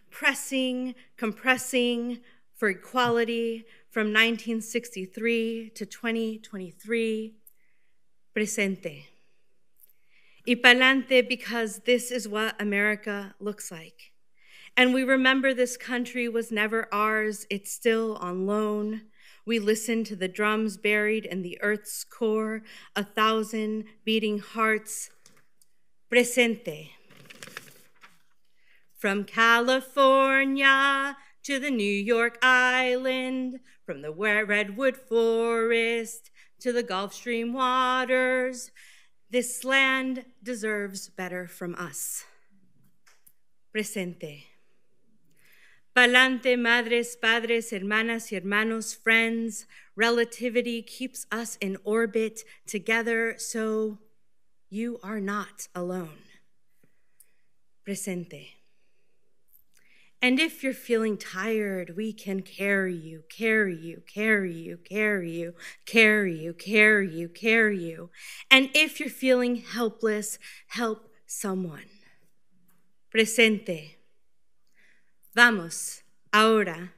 pressing, compressing for equality from 1963 to 2023, presente. Y pa'lante, because this is what America looks like. And we remember this country was never ours, it's still on loan. We listen to the drums buried in the earth's core, 1,000 beating hearts, presente. From California to the New York island, from the redwood forest to the Gulf Stream waters, this land deserves better from us, presente. Palante, madres, padres, hermanas y hermanos, friends, relativity keeps us in orbit together, so you are not alone. Presente. And if you're feeling tired, we can carry you. And if you're feeling helpless, help someone. Presente. Vamos, ahora.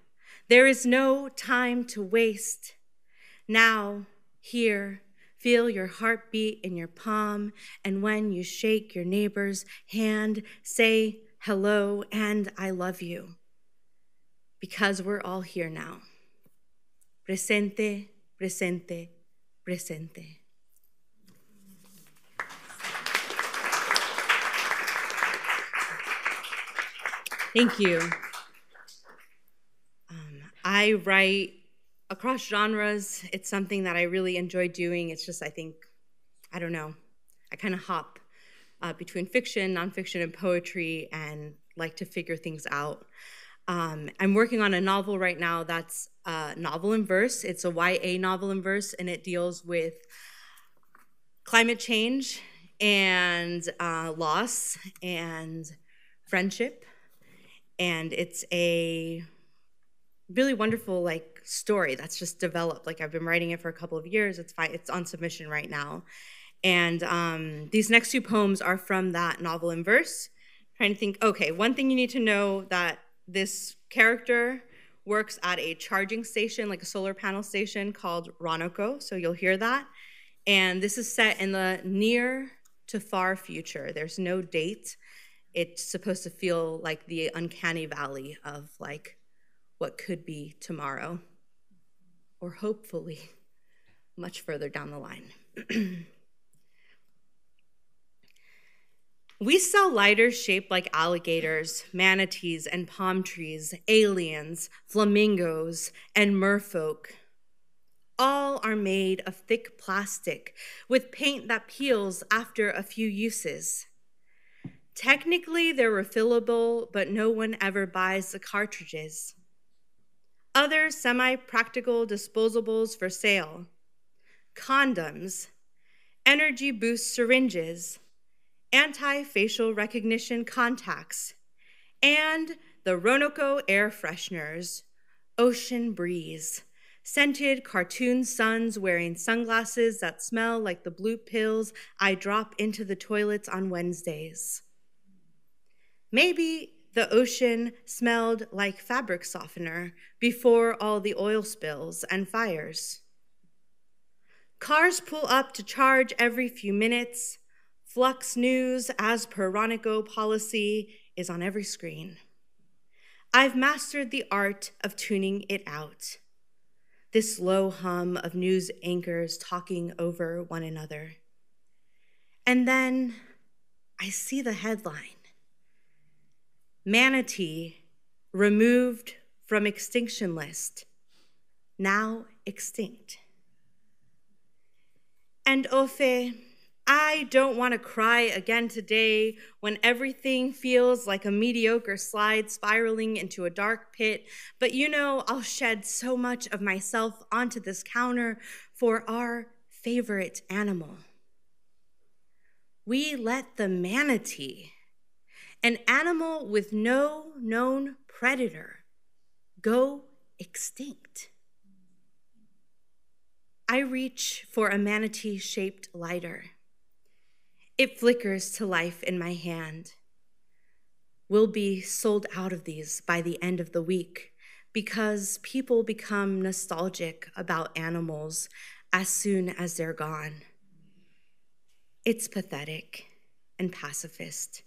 There is no time to waste. Now, here, feel your heartbeat in your palm, and when you shake your neighbor's hand, say hello and I love you, because we're all here now. Presente, presente, presente. Thank you. I write across genres. It's something that I really enjoy doing. It's just, I think, I don't know, I kind of hop between fiction, nonfiction, and poetry, and like to figure things out. I'm working on a novel right now that's a novel in verse. It's a YA novel in verse, and it deals with climate change and loss and friendship. And it's a really wonderful like story that's just developed. Like I've been writing it for a couple of years. It's fine. It's on submission right now. And these next two poems are from that novel in verse. I'm trying to think, okay, one thing you need to know that this character works at a charging station, like a solar panel station called Ronoco. So you'll hear that. And this is set in the near to far future. There's no date. It's supposed to feel like the uncanny valley of like what could be tomorrow, or hopefully much further down the line. We sell lighters shaped like alligators, manatees and palm trees, aliens, flamingos, and merfolk. All are made of thick plastic with paint that peels after a few uses. Technically, they're refillable, but no one ever buys the cartridges. Other semi-practical disposables for sale: condoms, energy boost syringes, anti-facial recognition contacts, and the Ronoco air fresheners, ocean breeze, scented cartoon suns wearing sunglasses that smell like the blue pills I drop into the toilets on Wednesdays. Maybe the ocean smelled like fabric softener before all the oil spills and fires. Cars pull up to charge every few minutes. Flux News, as per Ronoco policy, is on every screen. I've mastered the art of tuning it out. This low hum of news anchors talking over one another. And then I see the headline. Manatee removed from extinction list, now extinct. And Ofe, I don't want to cry again today when everything feels like a mediocre slide spiraling into a dark pit, but you know I'll shed so much of myself onto this counter for our favorite animal. We let the manatee, an animal with no known predator, go extinct. I reach for a manatee-shaped lighter. It flickers to life in my hand. We'll be sold out of these by the end of the week because people become nostalgic about animals as soon as they're gone. It's pathetic and pacifist.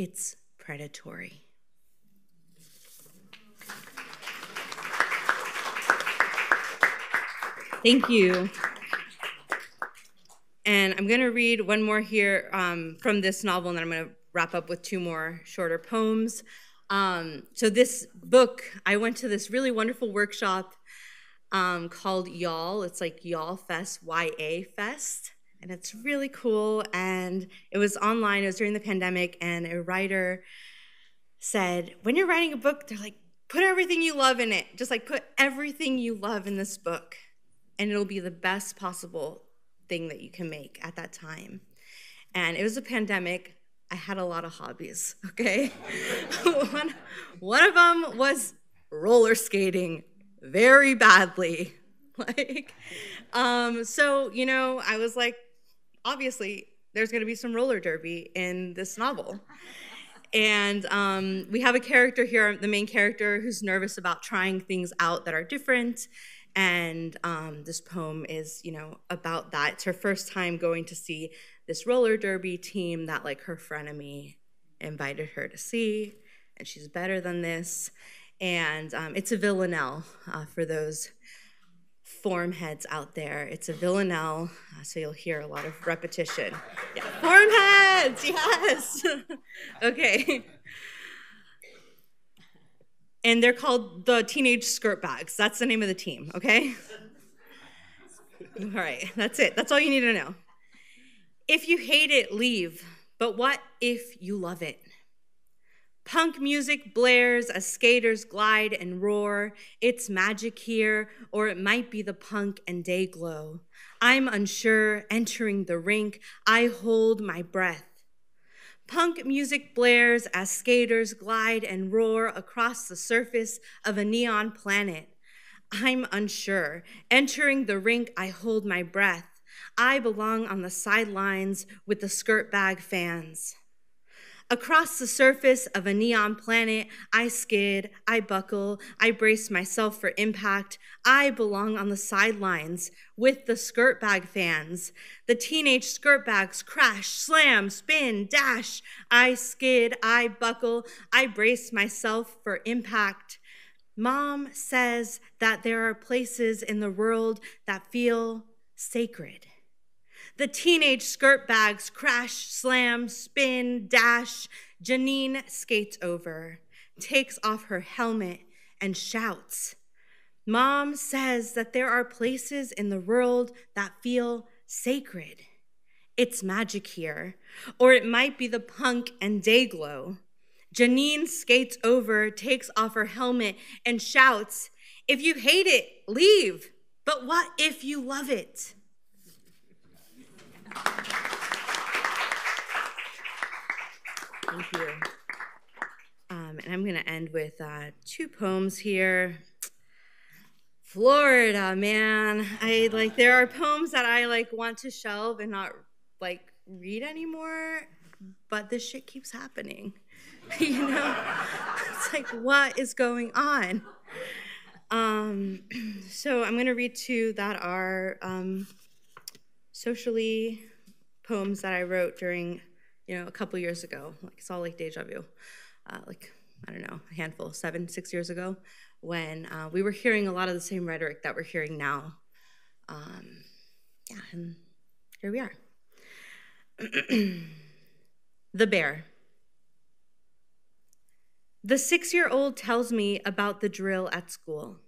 It's predatory. Thank you. And I'm going to read one more here from this novel, and then I'm going to wrap up with two more shorter poems. So this book, I went to this really wonderful workshop called Y'all. It's like Y'all Fest, YA Fest. And it's really cool, and it was online, it was during the pandemic, and a writer said, when you're writing a book, they're like, put everything you love in it. Just like put everything you love in this book, and it'll be the best possible thing that you can make at that time. And it was a pandemic. I had a lot of hobbies, okay? One of them was roller skating very badly. Like, so, you know, I was like, obviously, there's going to be some roller derby in this novel. And we have a character here, the main character, who's nervous about trying things out that are different. And this poem is, you know, about that. It's her first time going to see this roller derby team that, like, her frenemy invited her to see, and she's better than this. And it's a villanelle for those form heads out there. It's a villanelle, so you'll hear a lot of repetition. Yeah. Form heads, yes. Okay. And they're called the Teenage Skirtbags. That's the name of the team, okay? All right, that's it. That's all you need to know. If you hate it, leave. But what if you love it? Punk music blares as skaters glide and roar. It's magic here, or it might be the punk and day glow. I'm unsure, entering the rink, I hold my breath. Punk music blares as skaters glide and roar across the surface of a neon planet. I'm unsure. Entering the rink, I hold my breath. I belong on the sidelines with the skirtbag fans. Across the surface of a neon planet, I skid, I buckle, I brace myself for impact. I belong on the sidelines with the skirtbag fans. The teenage skirtbags crash, slam, spin, dash. I skid, I buckle, I brace myself for impact. Mom says that there are places in the world that feel sacred. The teenage skirtbags crash, slam, spin, dash. Janine skates over, takes off her helmet, and shouts. Mom says that there are places in the world that feel sacred. It's magic here, or it might be the punk and day glow. Janine skates over, takes off her helmet, and shouts, if you hate it, leave. But what if you love it? Thank you. And I'm going to end with two poems here. Florida, man. There are poems that I want to shelve and not read anymore, but this shit keeps happening. You know, it's like, what is going on? So I'm going to read two that are socially poems that I wrote during, a couple years ago. It's all deja vu, I don't know, a handful, 7, 6 years ago, when we were hearing a lot of the same rhetoric that we're hearing now. Yeah, and here we are. The Bear. The 6-year-old tells me about the drill at school.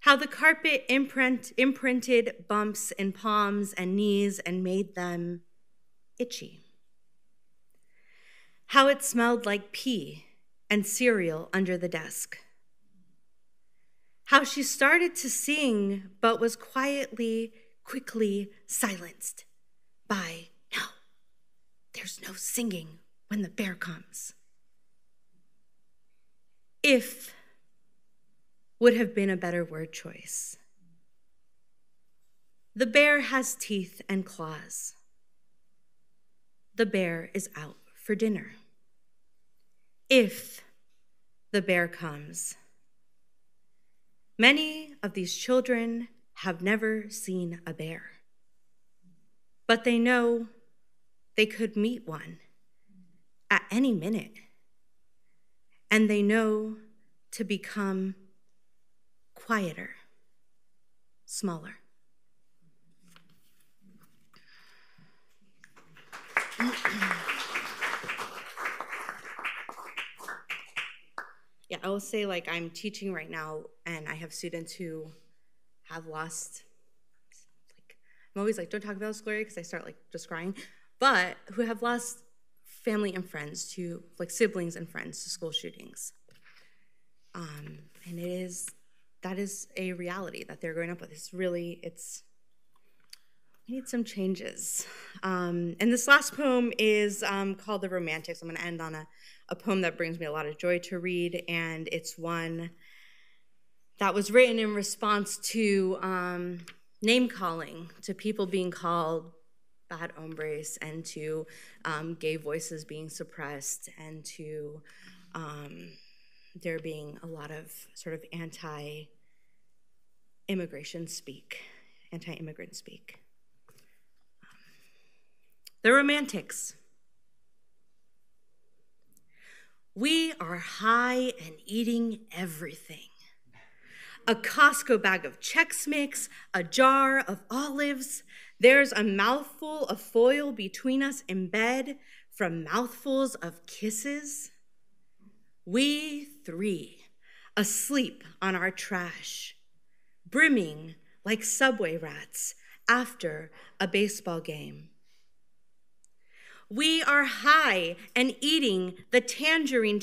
How the carpet imprinted bumps in palms and knees and made them itchy. How it smelled like pee and cereal under the desk. How she started to sing but was quickly silenced by, no, there's no singing when the bear comes. If would have been a better word choice. The bear has teeth and claws. The bear is out for dinner. If the bear comes. Many of these children have never seen a bear, but they know they could meet one at any minute, and they know to become quieter, smaller. Yeah, I will say, I'm teaching right now, and I have students who have lost, I'm always don't talk about this, Gloria, because I start just crying, but who have lost family and friends to, like siblings and friends to school shootings. And it is, that is a reality that they're growing up with. It's really, it's, we need some changes. And this last poem is called The Romantics. I'm gonna end on a poem that brings me a lot of joy to read, and it's one that was written in response to name calling, to people being called bad hombres, and to gay voices being suppressed, and to there being a lot of sort of anti-immigrant speak. The Romantics. We are high and eating everything. A Costco bag of Chex Mix, a jar of olives. There's a mouthful of foil between us in bed from mouthfuls of kisses. We three, asleep on our trash, brimming like subway rats after a baseball game. We are high and eating the tangerine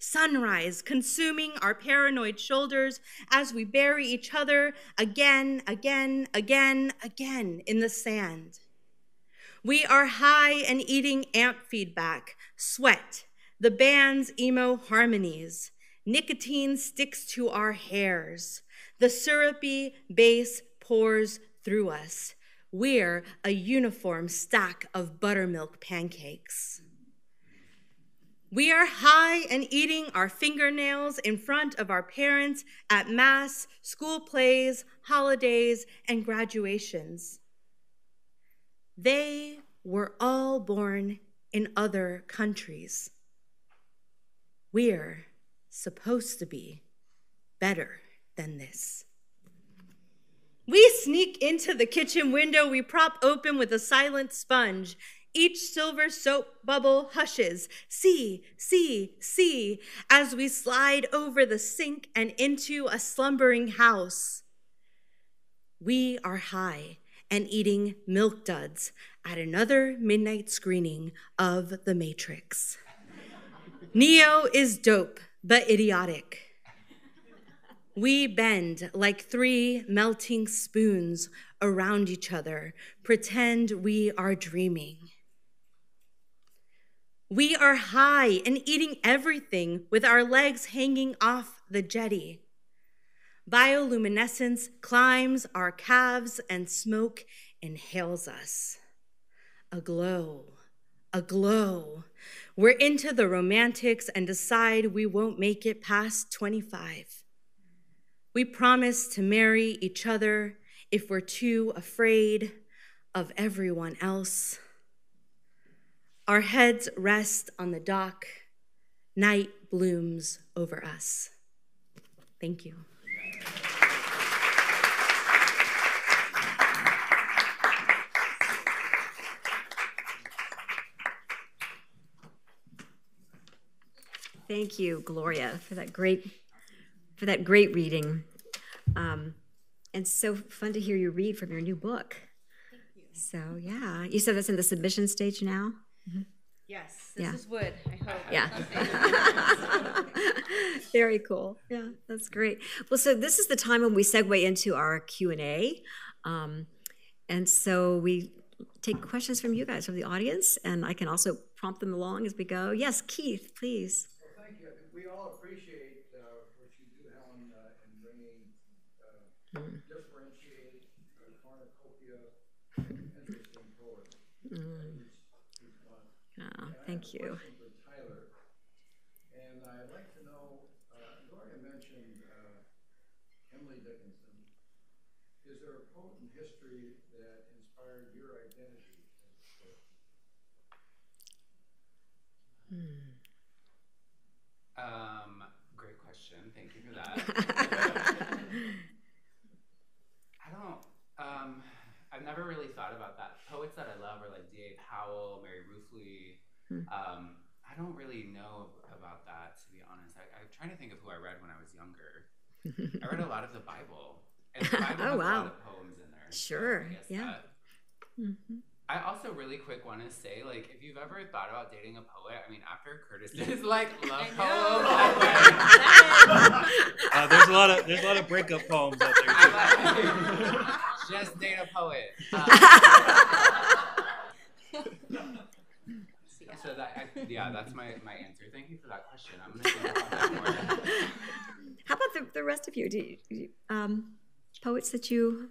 sunrise, consuming our paranoid shoulders as we bury each other again in the sand. We are high and eating amp feedback, sweat, the band's emo harmonies. Nicotine sticks to our hairs. The syrupy bass pours through us. We're a uniform stack of buttermilk pancakes. We are high and eating our fingernails in front of our parents at mass, school plays, holidays, and graduations. They were all born in other countries. We're supposed to be better than this. We sneak into the kitchen window we prop open with a silent sponge. Each silver soap bubble hushes, see, as we slide over the sink and into a slumbering house. We are high and eating Milk Duds at another midnight screening of The Matrix. Neo is dope, but idiotic. We bend like three melting spoons around each other, pretend we are dreaming. We are high and eating everything with our legs hanging off the jetty. Bioluminescence climbs our calves and smoke inhales us. A glow. We're into the romantics and decide we won't make it past 25. We promise to marry each other if we're too afraid of everyone else. Our heads rest on the dock. Night blooms over us. Thank you. Thank you, Gloria, for that great reading, and so fun to hear you read from your new book. Thank you. So yeah, you said that's in the submission stage now? Mm-hmm. Yes, this is wood, I hope. Yeah. Very cool, yeah, that's great. Well, so this is the time when we segue into our Q&A, and so we take questions from you guys, from the audience, and I can also prompt them along as we go. Yes, Keith, please. Well, thank you, we all appreciate differentiate the cornucopia of interesting poetry. Thank you. Tyler, and I'd like to know, Gloria mentioned Emily Dickinson. Is there a poet in history that inspired your identity as a poet? Great question. Thank you for that. I've never really thought about that. Poets that I love are like D.A. Powell, Mary Roofley. I don't really know about that, to be honest. I'm trying to think of who I read when I was younger. I read a lot of the Bible. And the Bible has a lot of poems in there. Sure, so I guess that I also really quick want to say, like, if you've ever thought about dating a poet, I mean, after Curtis is like love poems. There's a lot of breakup poems out there too. Just date a poet. So that's my answer. Thank you for that question. I'm gonna think about that more. How about the rest of you? Do you poets that you?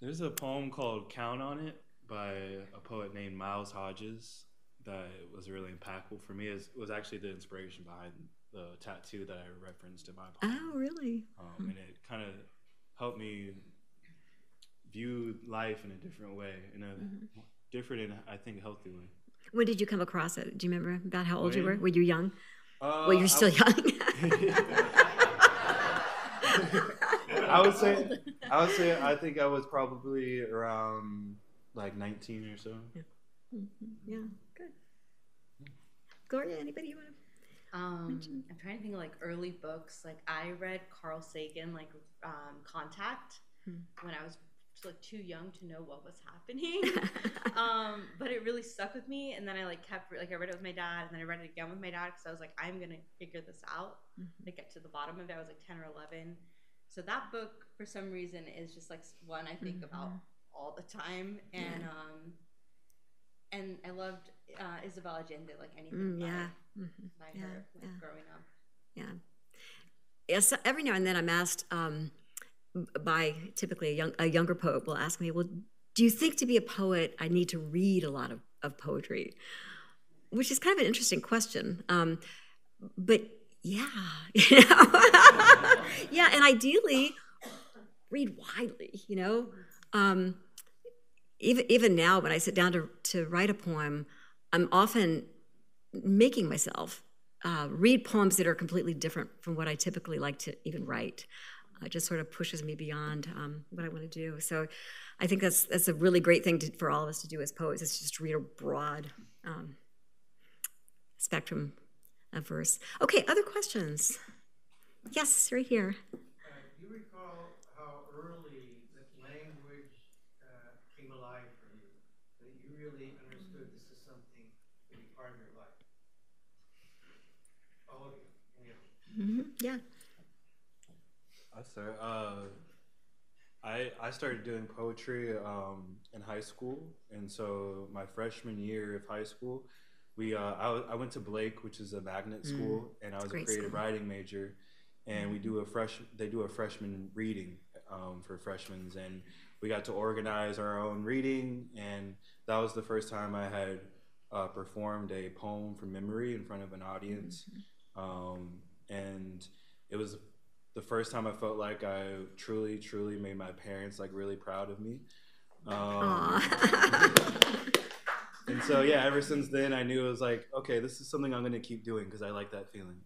There's a poem called "Count on It" by a poet named Miles Hodges that was really impactful for me. It was actually the inspiration behind the tattoo that I referenced in my poem. Oh, really? And it kind of helped me view life in a different way, different and I think healthy way. When did you come across it? Do you remember about how old you were? Were you young? Well, you're still young. I would say I think I was probably around like 19 or so. Yeah. Mm-hmm. Yeah. Good. Gloria, anybody you want to mention? I'm trying to think of like early books. Like I read Carl Sagan, like Contact, when I was like too young to know what was happening. But it really stuck with me, and then I like kept I read it with my dad, and then I read it again with my dad because I was like, I'm gonna figure this out. To get to the bottom of it. I was like 10 or 11. So that book for some reason is just like one I think about all the time. And and I loved Isabella Allende, like anything by her growing up. Yeah, so every now and then I'm asked by typically a younger poet will ask me, well, do you think to be a poet I need to read a lot of poetry? Which is kind of an interesting question. But yeah, you know? Yeah, and ideally read widely, you know? Even now when I sit down to write a poem, I'm often making myself read poems that are completely different from what I typically like to even write. It just sort of pushes me beyond what I want to do. So I think that's a really great thing for all of us to do as poets, is just read a broad spectrum of verse. Okay, other questions? Yes, right here. Do you recall how early that language came alive for you, that you really understood this is something that is part of your life? All of you. Yeah. Yeah. I started doing poetry in high school, and so my freshman year of high school, I went to Blake, which is a magnet school, and I was a creative writing major, and they do a freshman reading for freshmen, and we got to organize our own reading, and that was the first time I had performed a poem from memory in front of an audience, and it was the first time I felt like I truly, truly made my parents like really proud of me. And so yeah, ever since then I knew it was like, okay, this is something I'm gonna keep doing because I like that feeling.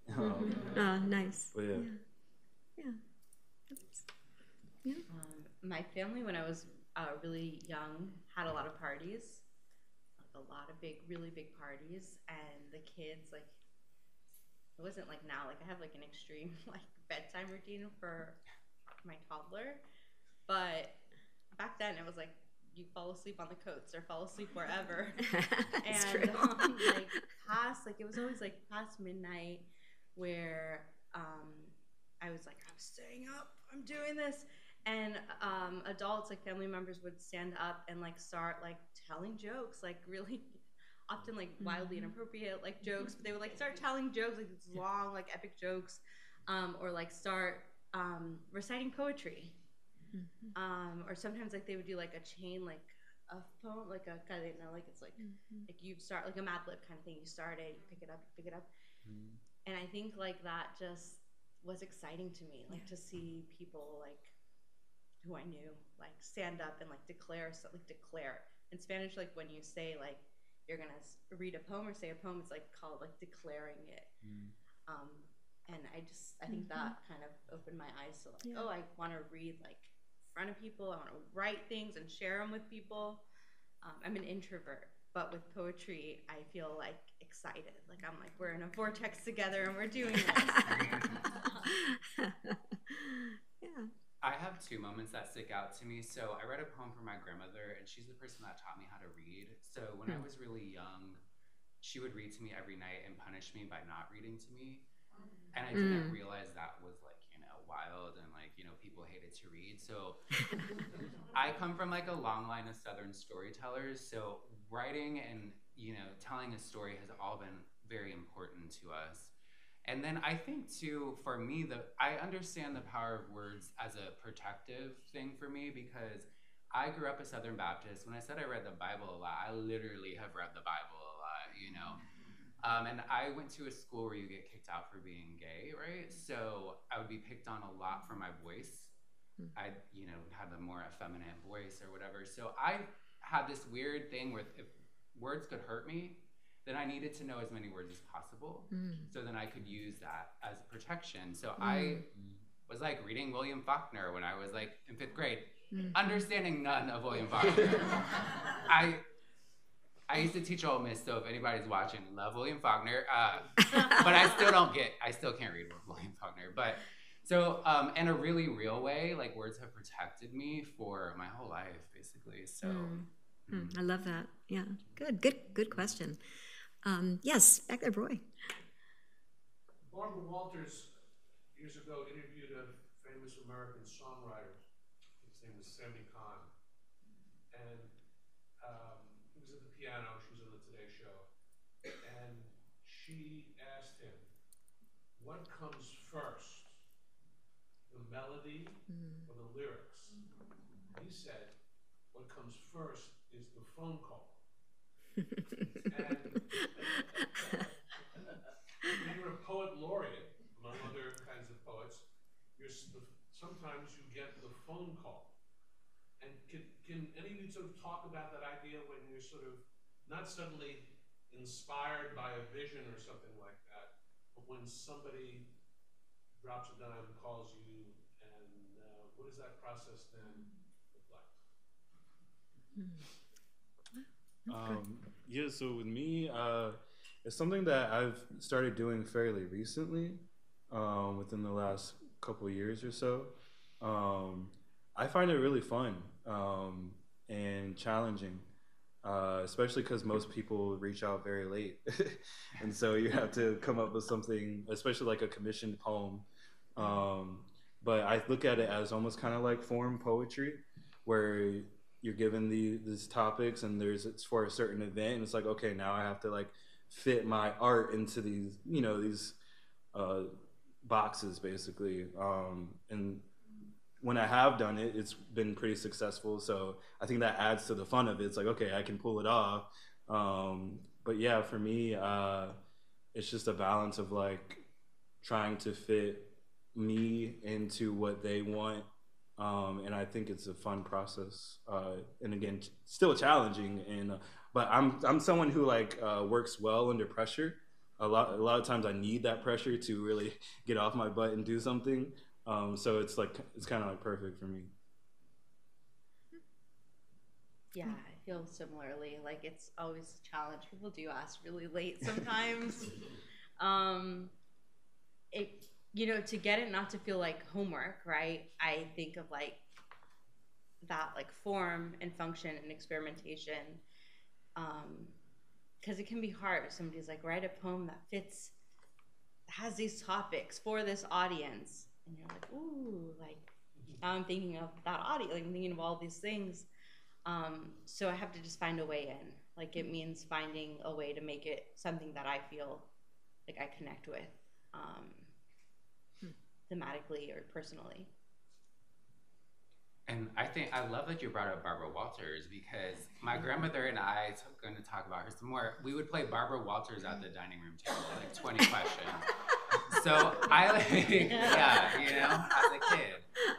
Nice. But, yeah. My family, when I was really young, had a lot of parties, really big parties, and the kids like. It wasn't like now, like I have like an extreme like bedtime routine for my toddler, but back then it was like you fall asleep on the coats or fall asleep wherever. And it was always like past midnight where I was like, I'm staying up, I'm doing this. And adults, like family members, would stand up and like start like telling jokes, like really often like wildly inappropriate like jokes, but they would like start telling jokes, like these long like epic jokes, or like start reciting poetry, or sometimes like they would do like a chain like a poem, like a cadena, like it's like like you start like a Mad Lib kind of thing, you start it, you pick it up, and I think like that just was exciting to me, like to see people like who I knew like stand up and like declare in Spanish, like when you say like you're gonna read a poem or say a poem, it's like called like declaring it. And I think that kind of opened my eyes to like, oh, I want to read like in front of people, I want to write things and share them with people. I'm an introvert, but with poetry I feel like excited, like I'm like, we're in a vortex together and we're doing this. I have two moments that stick out to me. So I read a poem from my grandmother, and she's the person that taught me how to read. So when I was really young, she would read to me every night and punish me by not reading to me. And I didn't realize that was like, you know, wild and like, you know, people hated to read. So I come from like a long line of Southern storytellers. So writing and, you know, telling a story has all been very important to us. And then I think too, for me, I understand the power of words as a protective thing for me, because I grew up a Southern Baptist. When I said I read the Bible a lot, I literally have read the Bible a lot, you know? And I went to a school where you get kicked out for being gay, right? So I would be picked on a lot for my voice. I, you know, had a more effeminate voice or whatever. So I had this weird thing with, if words could hurt me, then I needed to know as many words as possible. So then I could use that as protection. So I was like reading William Faulkner when I was like in fifth grade, understanding none of William Faulkner. I used to teach Ole Miss, so if anybody's watching, love William Faulkner. But I still can't read William Faulkner. But so, in a really real way, like words have protected me for my whole life, basically. So I love that. Yeah, good question. Yes, back there, Roy. Barbara Walters years ago interviewed a famous American songwriter. His name was Sammy Kahn, and he was at the piano. She was on the Today Show, and she asked him, "What comes first, the melody or the lyrics?" He said, "What comes first is the phone call." And you're a poet laureate, among other kinds of poets. Sometimes you get the phone call. And can any of you sort of talk about that idea when you're sort of not suddenly inspired by a vision or something like that, but when somebody drops a dime and calls you, and what does that process then look like? Yeah, so with me, it's something that I've started doing fairly recently, within the last couple of years or so. I find it really fun and challenging, especially because most people reach out very late. And so you have to come up with something, especially like a commissioned poem. But I look at it as almost kind of like form poetry, where you're given these topics, and it's for a certain event, and it's like, okay, now I have to like fit my art into these, you know, these boxes basically. And when I have done it, it's been pretty successful. So I think that adds to the fun of it. It's like, okay, I can pull it off. But yeah, for me, it's just a balance of like trying to fit me into what they want. And I think it's a fun process, and again, still challenging. And but I'm someone who like works well under pressure. A lot of times I need that pressure to really get off my butt and do something. So it's like kind of like perfect for me. Yeah, I feel similarly. Like it's always a challenge. People do ask really late sometimes. You know, to get it not to feel like homework, right? I think of like that, like form and function and experimentation, because it can be hard if somebody's like, write a poem that fits, has these topics for this audience, and you're like, ooh, like now I'm thinking of that audience, like I'm thinking of all these things. So I have to just find a way in. Like it means finding a way to make it something that I feel like I connect with. Thematically or personally. And I think I love that you brought up Barbara Walters, because my grandmother and I are going to talk about her some more. We would play Barbara Walters at the dining room table, like 20 questions. So I like, yeah, you know, as a kid,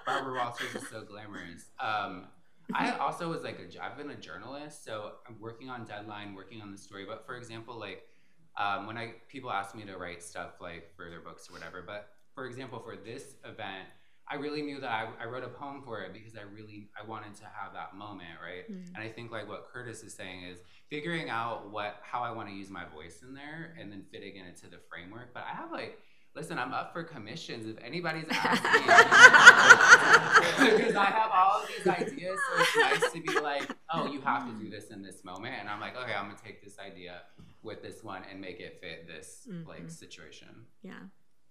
Barbara Walters is so glamorous. I also was like, I've been a journalist, so I'm working on deadline, working on the story. But for example, like when people ask me to write stuff like for their books or whatever, but for example, for this event, I really knew that I wrote a poem for it because I wanted to have that moment, right? And I think like what Curtis is saying is figuring out how I want to use my voice in there and then fitting it into the framework. But I have like, listen, I'm up for commissions if anybody's asking. because I have all of these ideas, so it's nice to be like, oh, you have to do this in this moment. And I'm like, okay, I'm gonna take this idea with this one and make it fit this like situation. Yeah,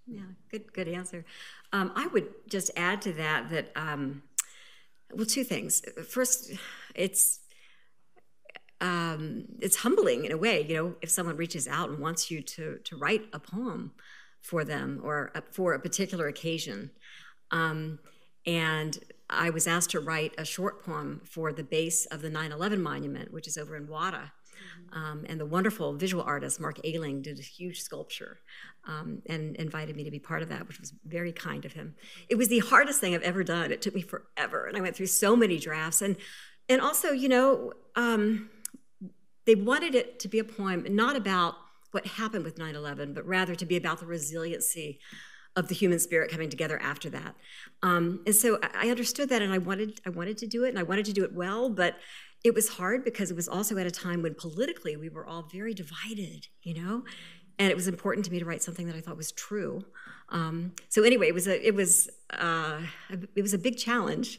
yeah, good answer. I would just add to that that, well, two things. First, it's humbling in a way, you know, if someone reaches out and wants you to write a poem for them or for a particular occasion. And I was asked to write a short poem for the base of the 9/11 monument, which is over in Wawa. And the wonderful visual artist, Mark Ayling, did a huge sculpture and invited me to be part of that, which was very kind of him. It was the hardest thing I've ever done. It took me forever. And I went through so many drafts. And also, you know, they wanted it to be a poem, not about what happened with 9/11, but rather to be about the resiliency of the human spirit coming together after that. And so I understood that, and I wanted to do it, and I wanted to do it well, but it was hard because it was also at a time when politically we were all very divided, you know? And it was important to me to write something that I thought was true. So anyway, it was a big challenge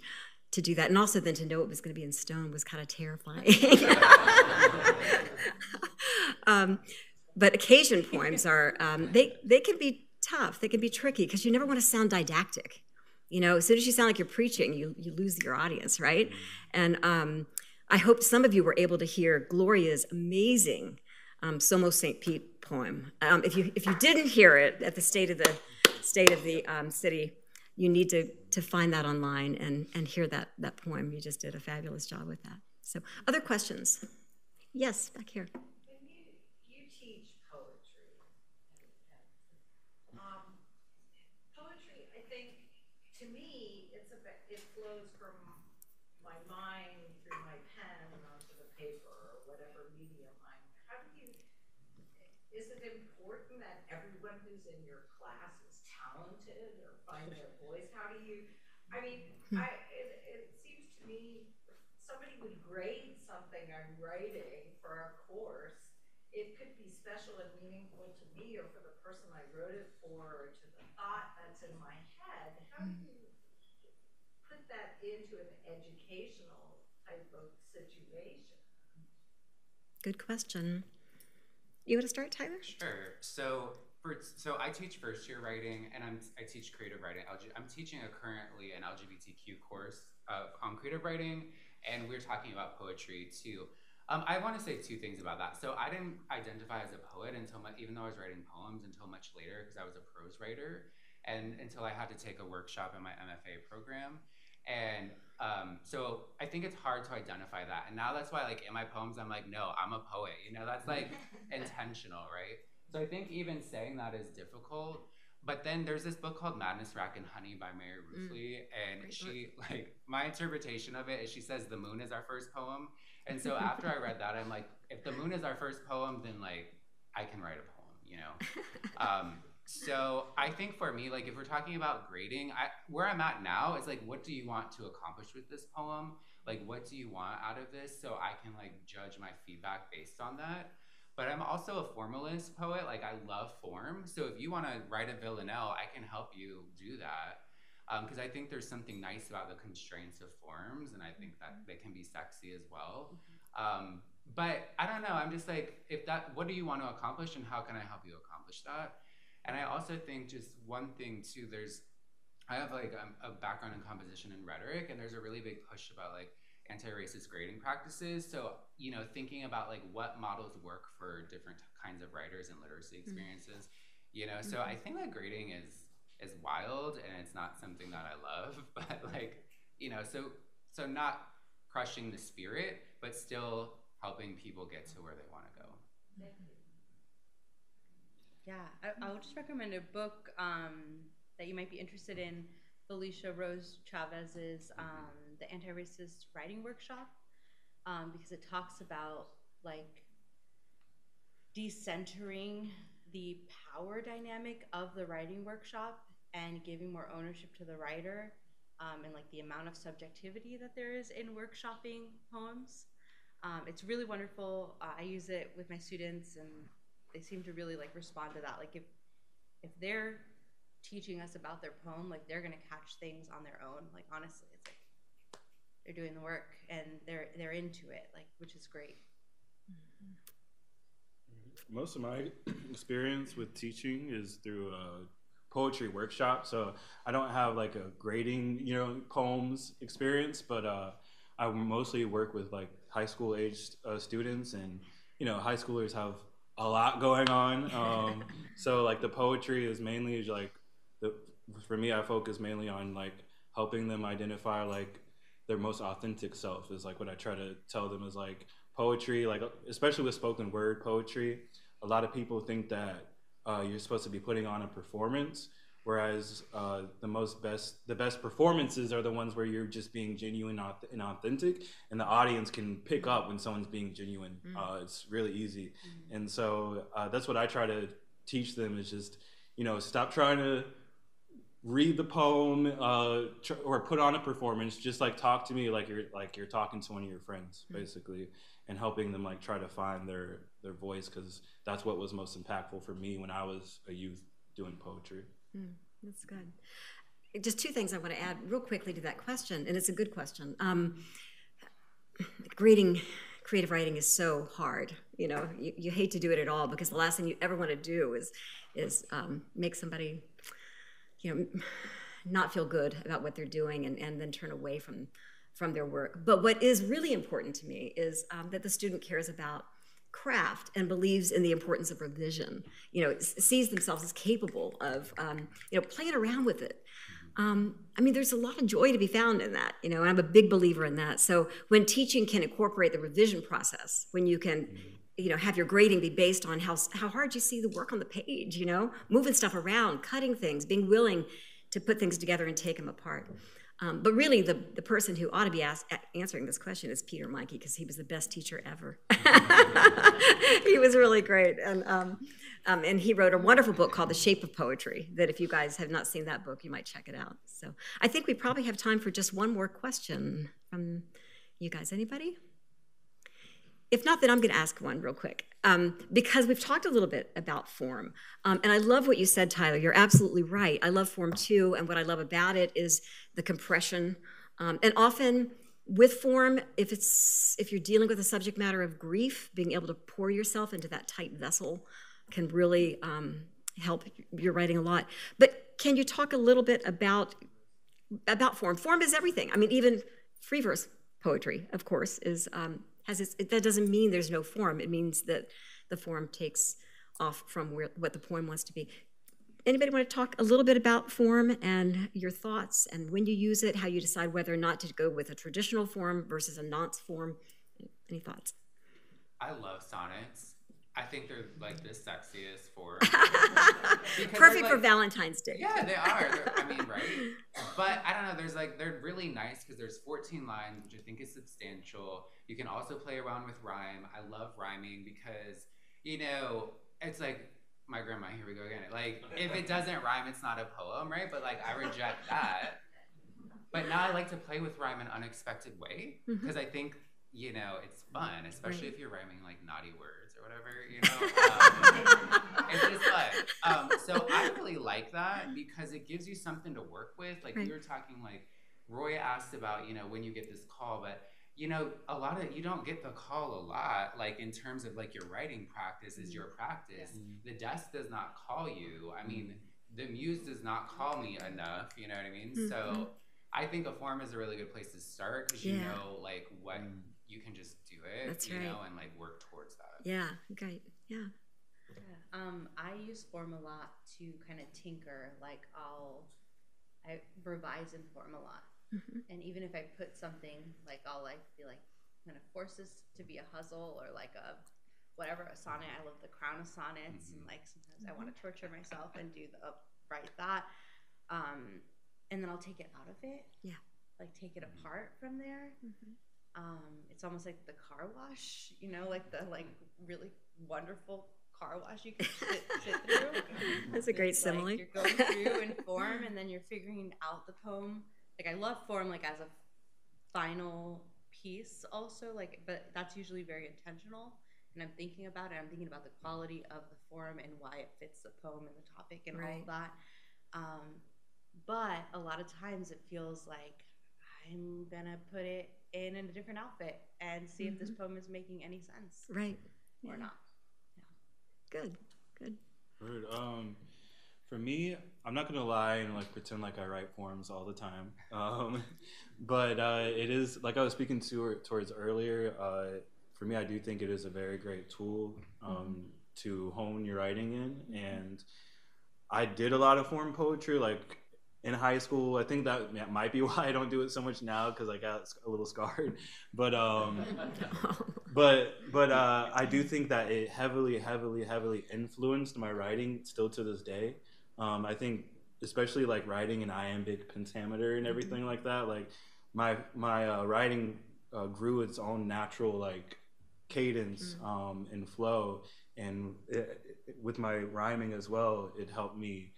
to do that. And also then to know it was going to be in stone was kind of terrifying. But occasion poems are, they can be tough. They can be tricky because you never want to sound didactic. You know, as soon as you sound like you're preaching, you lose your audience, right? And I hope some of you were able to hear Gloria's amazing Somos St. Pete poem. If you didn't hear it at the State of the City, you need to find that online and hear that poem. You just did a fabulous job with that. So, other questions? Yes, back here. It seems to me somebody would grade something I'm writing for a course. It could be special and meaningful to me or for the person I wrote it for or to the thought that's in my head. How do you put that into an educational type of situation? Good question. You want to start, Tyler? Sure. So I teach first year writing, and I teach creative writing. I'm teaching currently an LGBTQ course on creative writing, and we're talking about poetry too. I want to say two things about that. So I didn't identify as a poet even though I was writing poems until much later, because I was a prose writer, and until I had to take a workshop in my MFA program. And so I think it's hard to identify that. And now that's why, like, in my poems, I'm like, no, I'm a poet. You know, that's like intentional, right? So I think even saying that is difficult, but then there's this book called Madness, Rack, and Honey by Mary Ruffley, and she, like, my interpretation of it is she says the moon is our first poem, and so after I read that, I'm like, if the moon is our first poem, then, like, I can write a poem, you know? So I think for me, like, if we're talking about grading, where I'm at now is, like, what do you want to accomplish with this poem? Like, what do you want out of this? So I can, like, judge my feedback based on that. But I'm also a formalist poet. Like, I love form. So if you want to write a villanelle, I can help you do that. Because I think there's something nice about the constraints of forms. And I think that they can be sexy as well. But I don't know. I'm just like, what do you want to accomplish? And how can I help you accomplish that? And I also think just one thing too, I have, like, a background in composition and rhetoric. And there's a really big push about, like, anti-racist grading practices. So, you know, thinking about, like, what models work for different kinds of writers and literacy experiences, you know, so I think that grading is wild, and it's not something that I love, but, like, you know, so not crushing the spirit, but still helping people get to where they want to go. Yeah, I would just recommend a book that you might be interested in, Felicia Rose Chavez's the Anti-Racist Writing Workshop, because it talks about, like, decentering the power dynamic of the writing workshop and giving more ownership to the writer, and, like, the amount of subjectivity that there is in workshopping poems. It's really wonderful. I use it with my students, and they seem to really, like, respond to that. Like, if they're teaching us about their poem, like they're gonna catch things on their own. Like honestly, it's like they're doing the work and they're into it, like, which is great. Most of my experience with teaching is through a poetry workshop. So I don't have like a grading, you know, poems experience, but I mostly work with like high school aged students, and you know, high schoolers have a lot going on. So like the poetry is mainly like, for me, I focus mainly on like helping them identify like their most authentic self is like what I try to tell them is like poetry, like especially with spoken word poetry. A lot of people think that you're supposed to be putting on a performance, whereas the best performances are the ones where you're just being genuine and authentic, and the audience can pick up when someone's being genuine. It's really easy. And so that's what I try to teach them is just, you know, stop trying to read the poem or put on a performance. Just like talk to me like you're talking to one of your friends, basically, and helping them like try to find their voice, because that's what was most impactful for me when I was a youth doing poetry. That's good. Just two things I want to add real quickly to that question, and it's a good question. Grading creative writing is so hard. You know, you hate to do it at all, because the last thing you ever want to do is make somebody, you know, not feel good about what they're doing and then turn away from their work. But what is really important to me is that the student cares about craft and believes in the importance of revision, you know, sees themselves as capable of, you know, playing around with it. I mean, there's a lot of joy to be found in that, you know, and I'm a big believer in that. So when teaching can incorporate the revision process, when you can, you know, have your grading be based on how hard you see the work on the page, you know, moving stuff around, cutting things, being willing to put things together and take them apart. But really, the person who ought to be answering this question is Peter Mankey, because he was the best teacher ever. He was really great, and he wrote a wonderful book called The Shape of Poetry, that if you guys have not seen that book, you might check it out. So I think we probably have time for just one more question from you guys. Anybody? If not, then I'm going to ask one real quick, because we've talked a little bit about form. And I love what you said, Tyler. You're absolutely right. I love form too. And what I love about it is the compression. And often with form, if you're dealing with a subject matter of grief, being able to pour yourself into that tight vessel can really help your writing a lot. But can you talk a little bit about form? Form is everything. I mean, even free verse poetry, of course, is... that doesn't mean there's no form. It means that the form takes off from what the poem wants to be. Anybody want to talk a little bit about form and your thoughts and when you use it, how you decide whether or not to go with a traditional form versus a nonce form? Any thoughts? I love sonnets. I think they're like the sexiest form. Perfect like, for Valentine's Day. Yeah, they are. I mean, right? But I don't know. There's like, they're really nice because there's 14 lines, which I think is substantial. You can also play around with rhyme. I love rhyming because, you know, it's like my grandma, here we go again. Like, if it doesn't rhyme, it's not a poem, right? But like, I reject that. But now I like to play with rhyme in an unexpected way, because I think, you know, it's fun, especially if you're rhyming like naughty words or whatever, you know? It's just fun. So I really like that because it gives you something to work with. Like we were talking, like Roy asked about, you know, when you get this call, but you know, a lot of, you don't get the call a lot, like in terms of like your writing practice is your practice. The desk does not call you. I mean, the muse does not call me enough, you know what I mean? So I think a form is a really good place to start, because you know, like what, you can just do it, you know, and like work towards that. Yeah, great, I use form a lot to kind of tinker, like I revise in form a lot. And even if I put something, like I'll like be like, I'm gonna force this to be a huzzle or like a whatever, a sonnet. I love the crown of sonnets, and like sometimes I want to torture myself and do the upright thought, and then I'll take it out of it. Yeah, like take it apart from there. It's almost like the car wash, you know, like the like really wonderful car wash you can sit through. That's a great simile. Like you're going through in form, and then you're figuring out the poem. Like I love form like as a final piece also, like, but that's usually very intentional, and I'm thinking about it. I'm thinking about the quality of the form and why it fits the poem and the topic and all that. But a lot of times it feels like I'm gonna put it in a different outfit and see if this poem is making any sense. Right. Or not. Yeah. Good. Good. Word. For me, I'm not gonna lie and like pretend like I write poems all the time. But it is, like I was speaking towards earlier, for me, I do think it is a very great tool to hone your writing in. And I did a lot of form poetry, like in high school. I think that might be why I don't do it so much now, because I got a little scarred. But I do think that it heavily influenced my writing still to this day. I think especially like writing in iambic pentameter and everything like that. Like my writing grew its own natural like cadence and flow, and it, with my rhyming as well, it helped me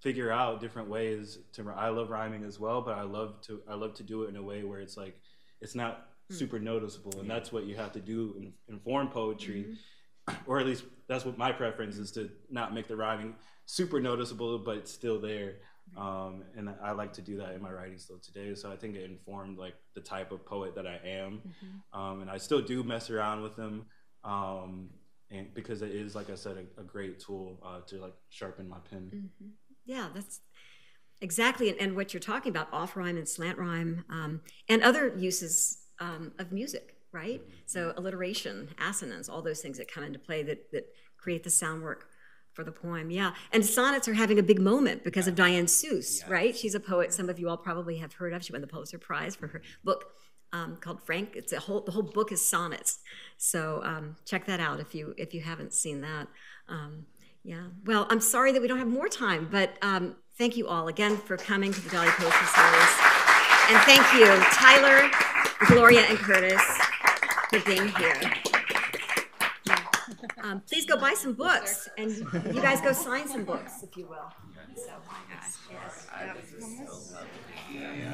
figure out different ways to. I love rhyming as well, but I love to do it in a way where it's like it's not super noticeable, and that's what you have to do in form poetry, or at least that's what my preference is, to not make the rhyming super noticeable, but it's still there. And I like to do that in my writing still today. So I think it informed like the type of poet that I am. And I still do mess around with them, and because it is, like I said, a great tool to like sharpen my pen. Yeah, that's exactly. And what you're talking about, off rhyme and slant rhyme, and other uses of music, right? So alliteration, assonance, all those things that come into play that create the sound work for the poem. Yeah, and sonnets are having a big moment because of Diane Seuss, right? She's a poet some of you all probably have heard of. She won the Pulitzer Prize for her book called Frank. It's the whole book is sonnets. So check that out if you haven't seen that. Yeah, well, I'm sorry that we don't have more time, but thank you all again for coming to the Dalí Poetry Series. And thank you, Tyler, Gloria, and Curtis for being here. Please go buy some books, and you guys go sign some books, if you will. So, yes. That was so lovely.